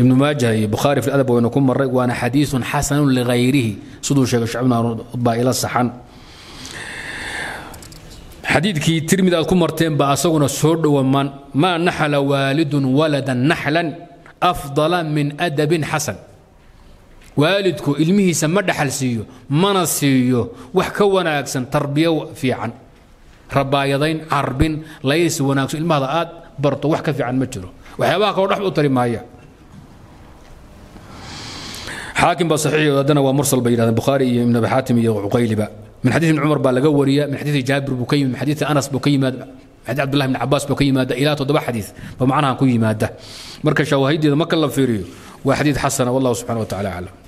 ابن ماجه بخاري في الادب ونكون مره وانا حديث حسن لغيره صدو شيخ شعبنا با الى الصحن حديثكي ترمذي اكون مرتين با اسغنا سو دومان ما نحل والد ولدا نحلا افضل من ادب حسن والدك علمه سما دخل سيو ما نسيو وحكونا اكسن تربيه في عن ربايضين عربين ليس وناكس إلما هذا آد برطو وحكا في عن مجره وحيواك ورحب أطري مايا حاكم بصحيح ودنا ومرسل بين البخاري من أبي حاتم وعقيل من حديث عمر بالقورية من حديث جابر بكيم من حديث أنس بكيم حديث عبد الله بن عباس بكيم إلى تضبع حديث فمعناها كوي مادة مركز شواهد إذا ما كلم في ريو وحديث حسن والله سبحانه وتعالى أعلم.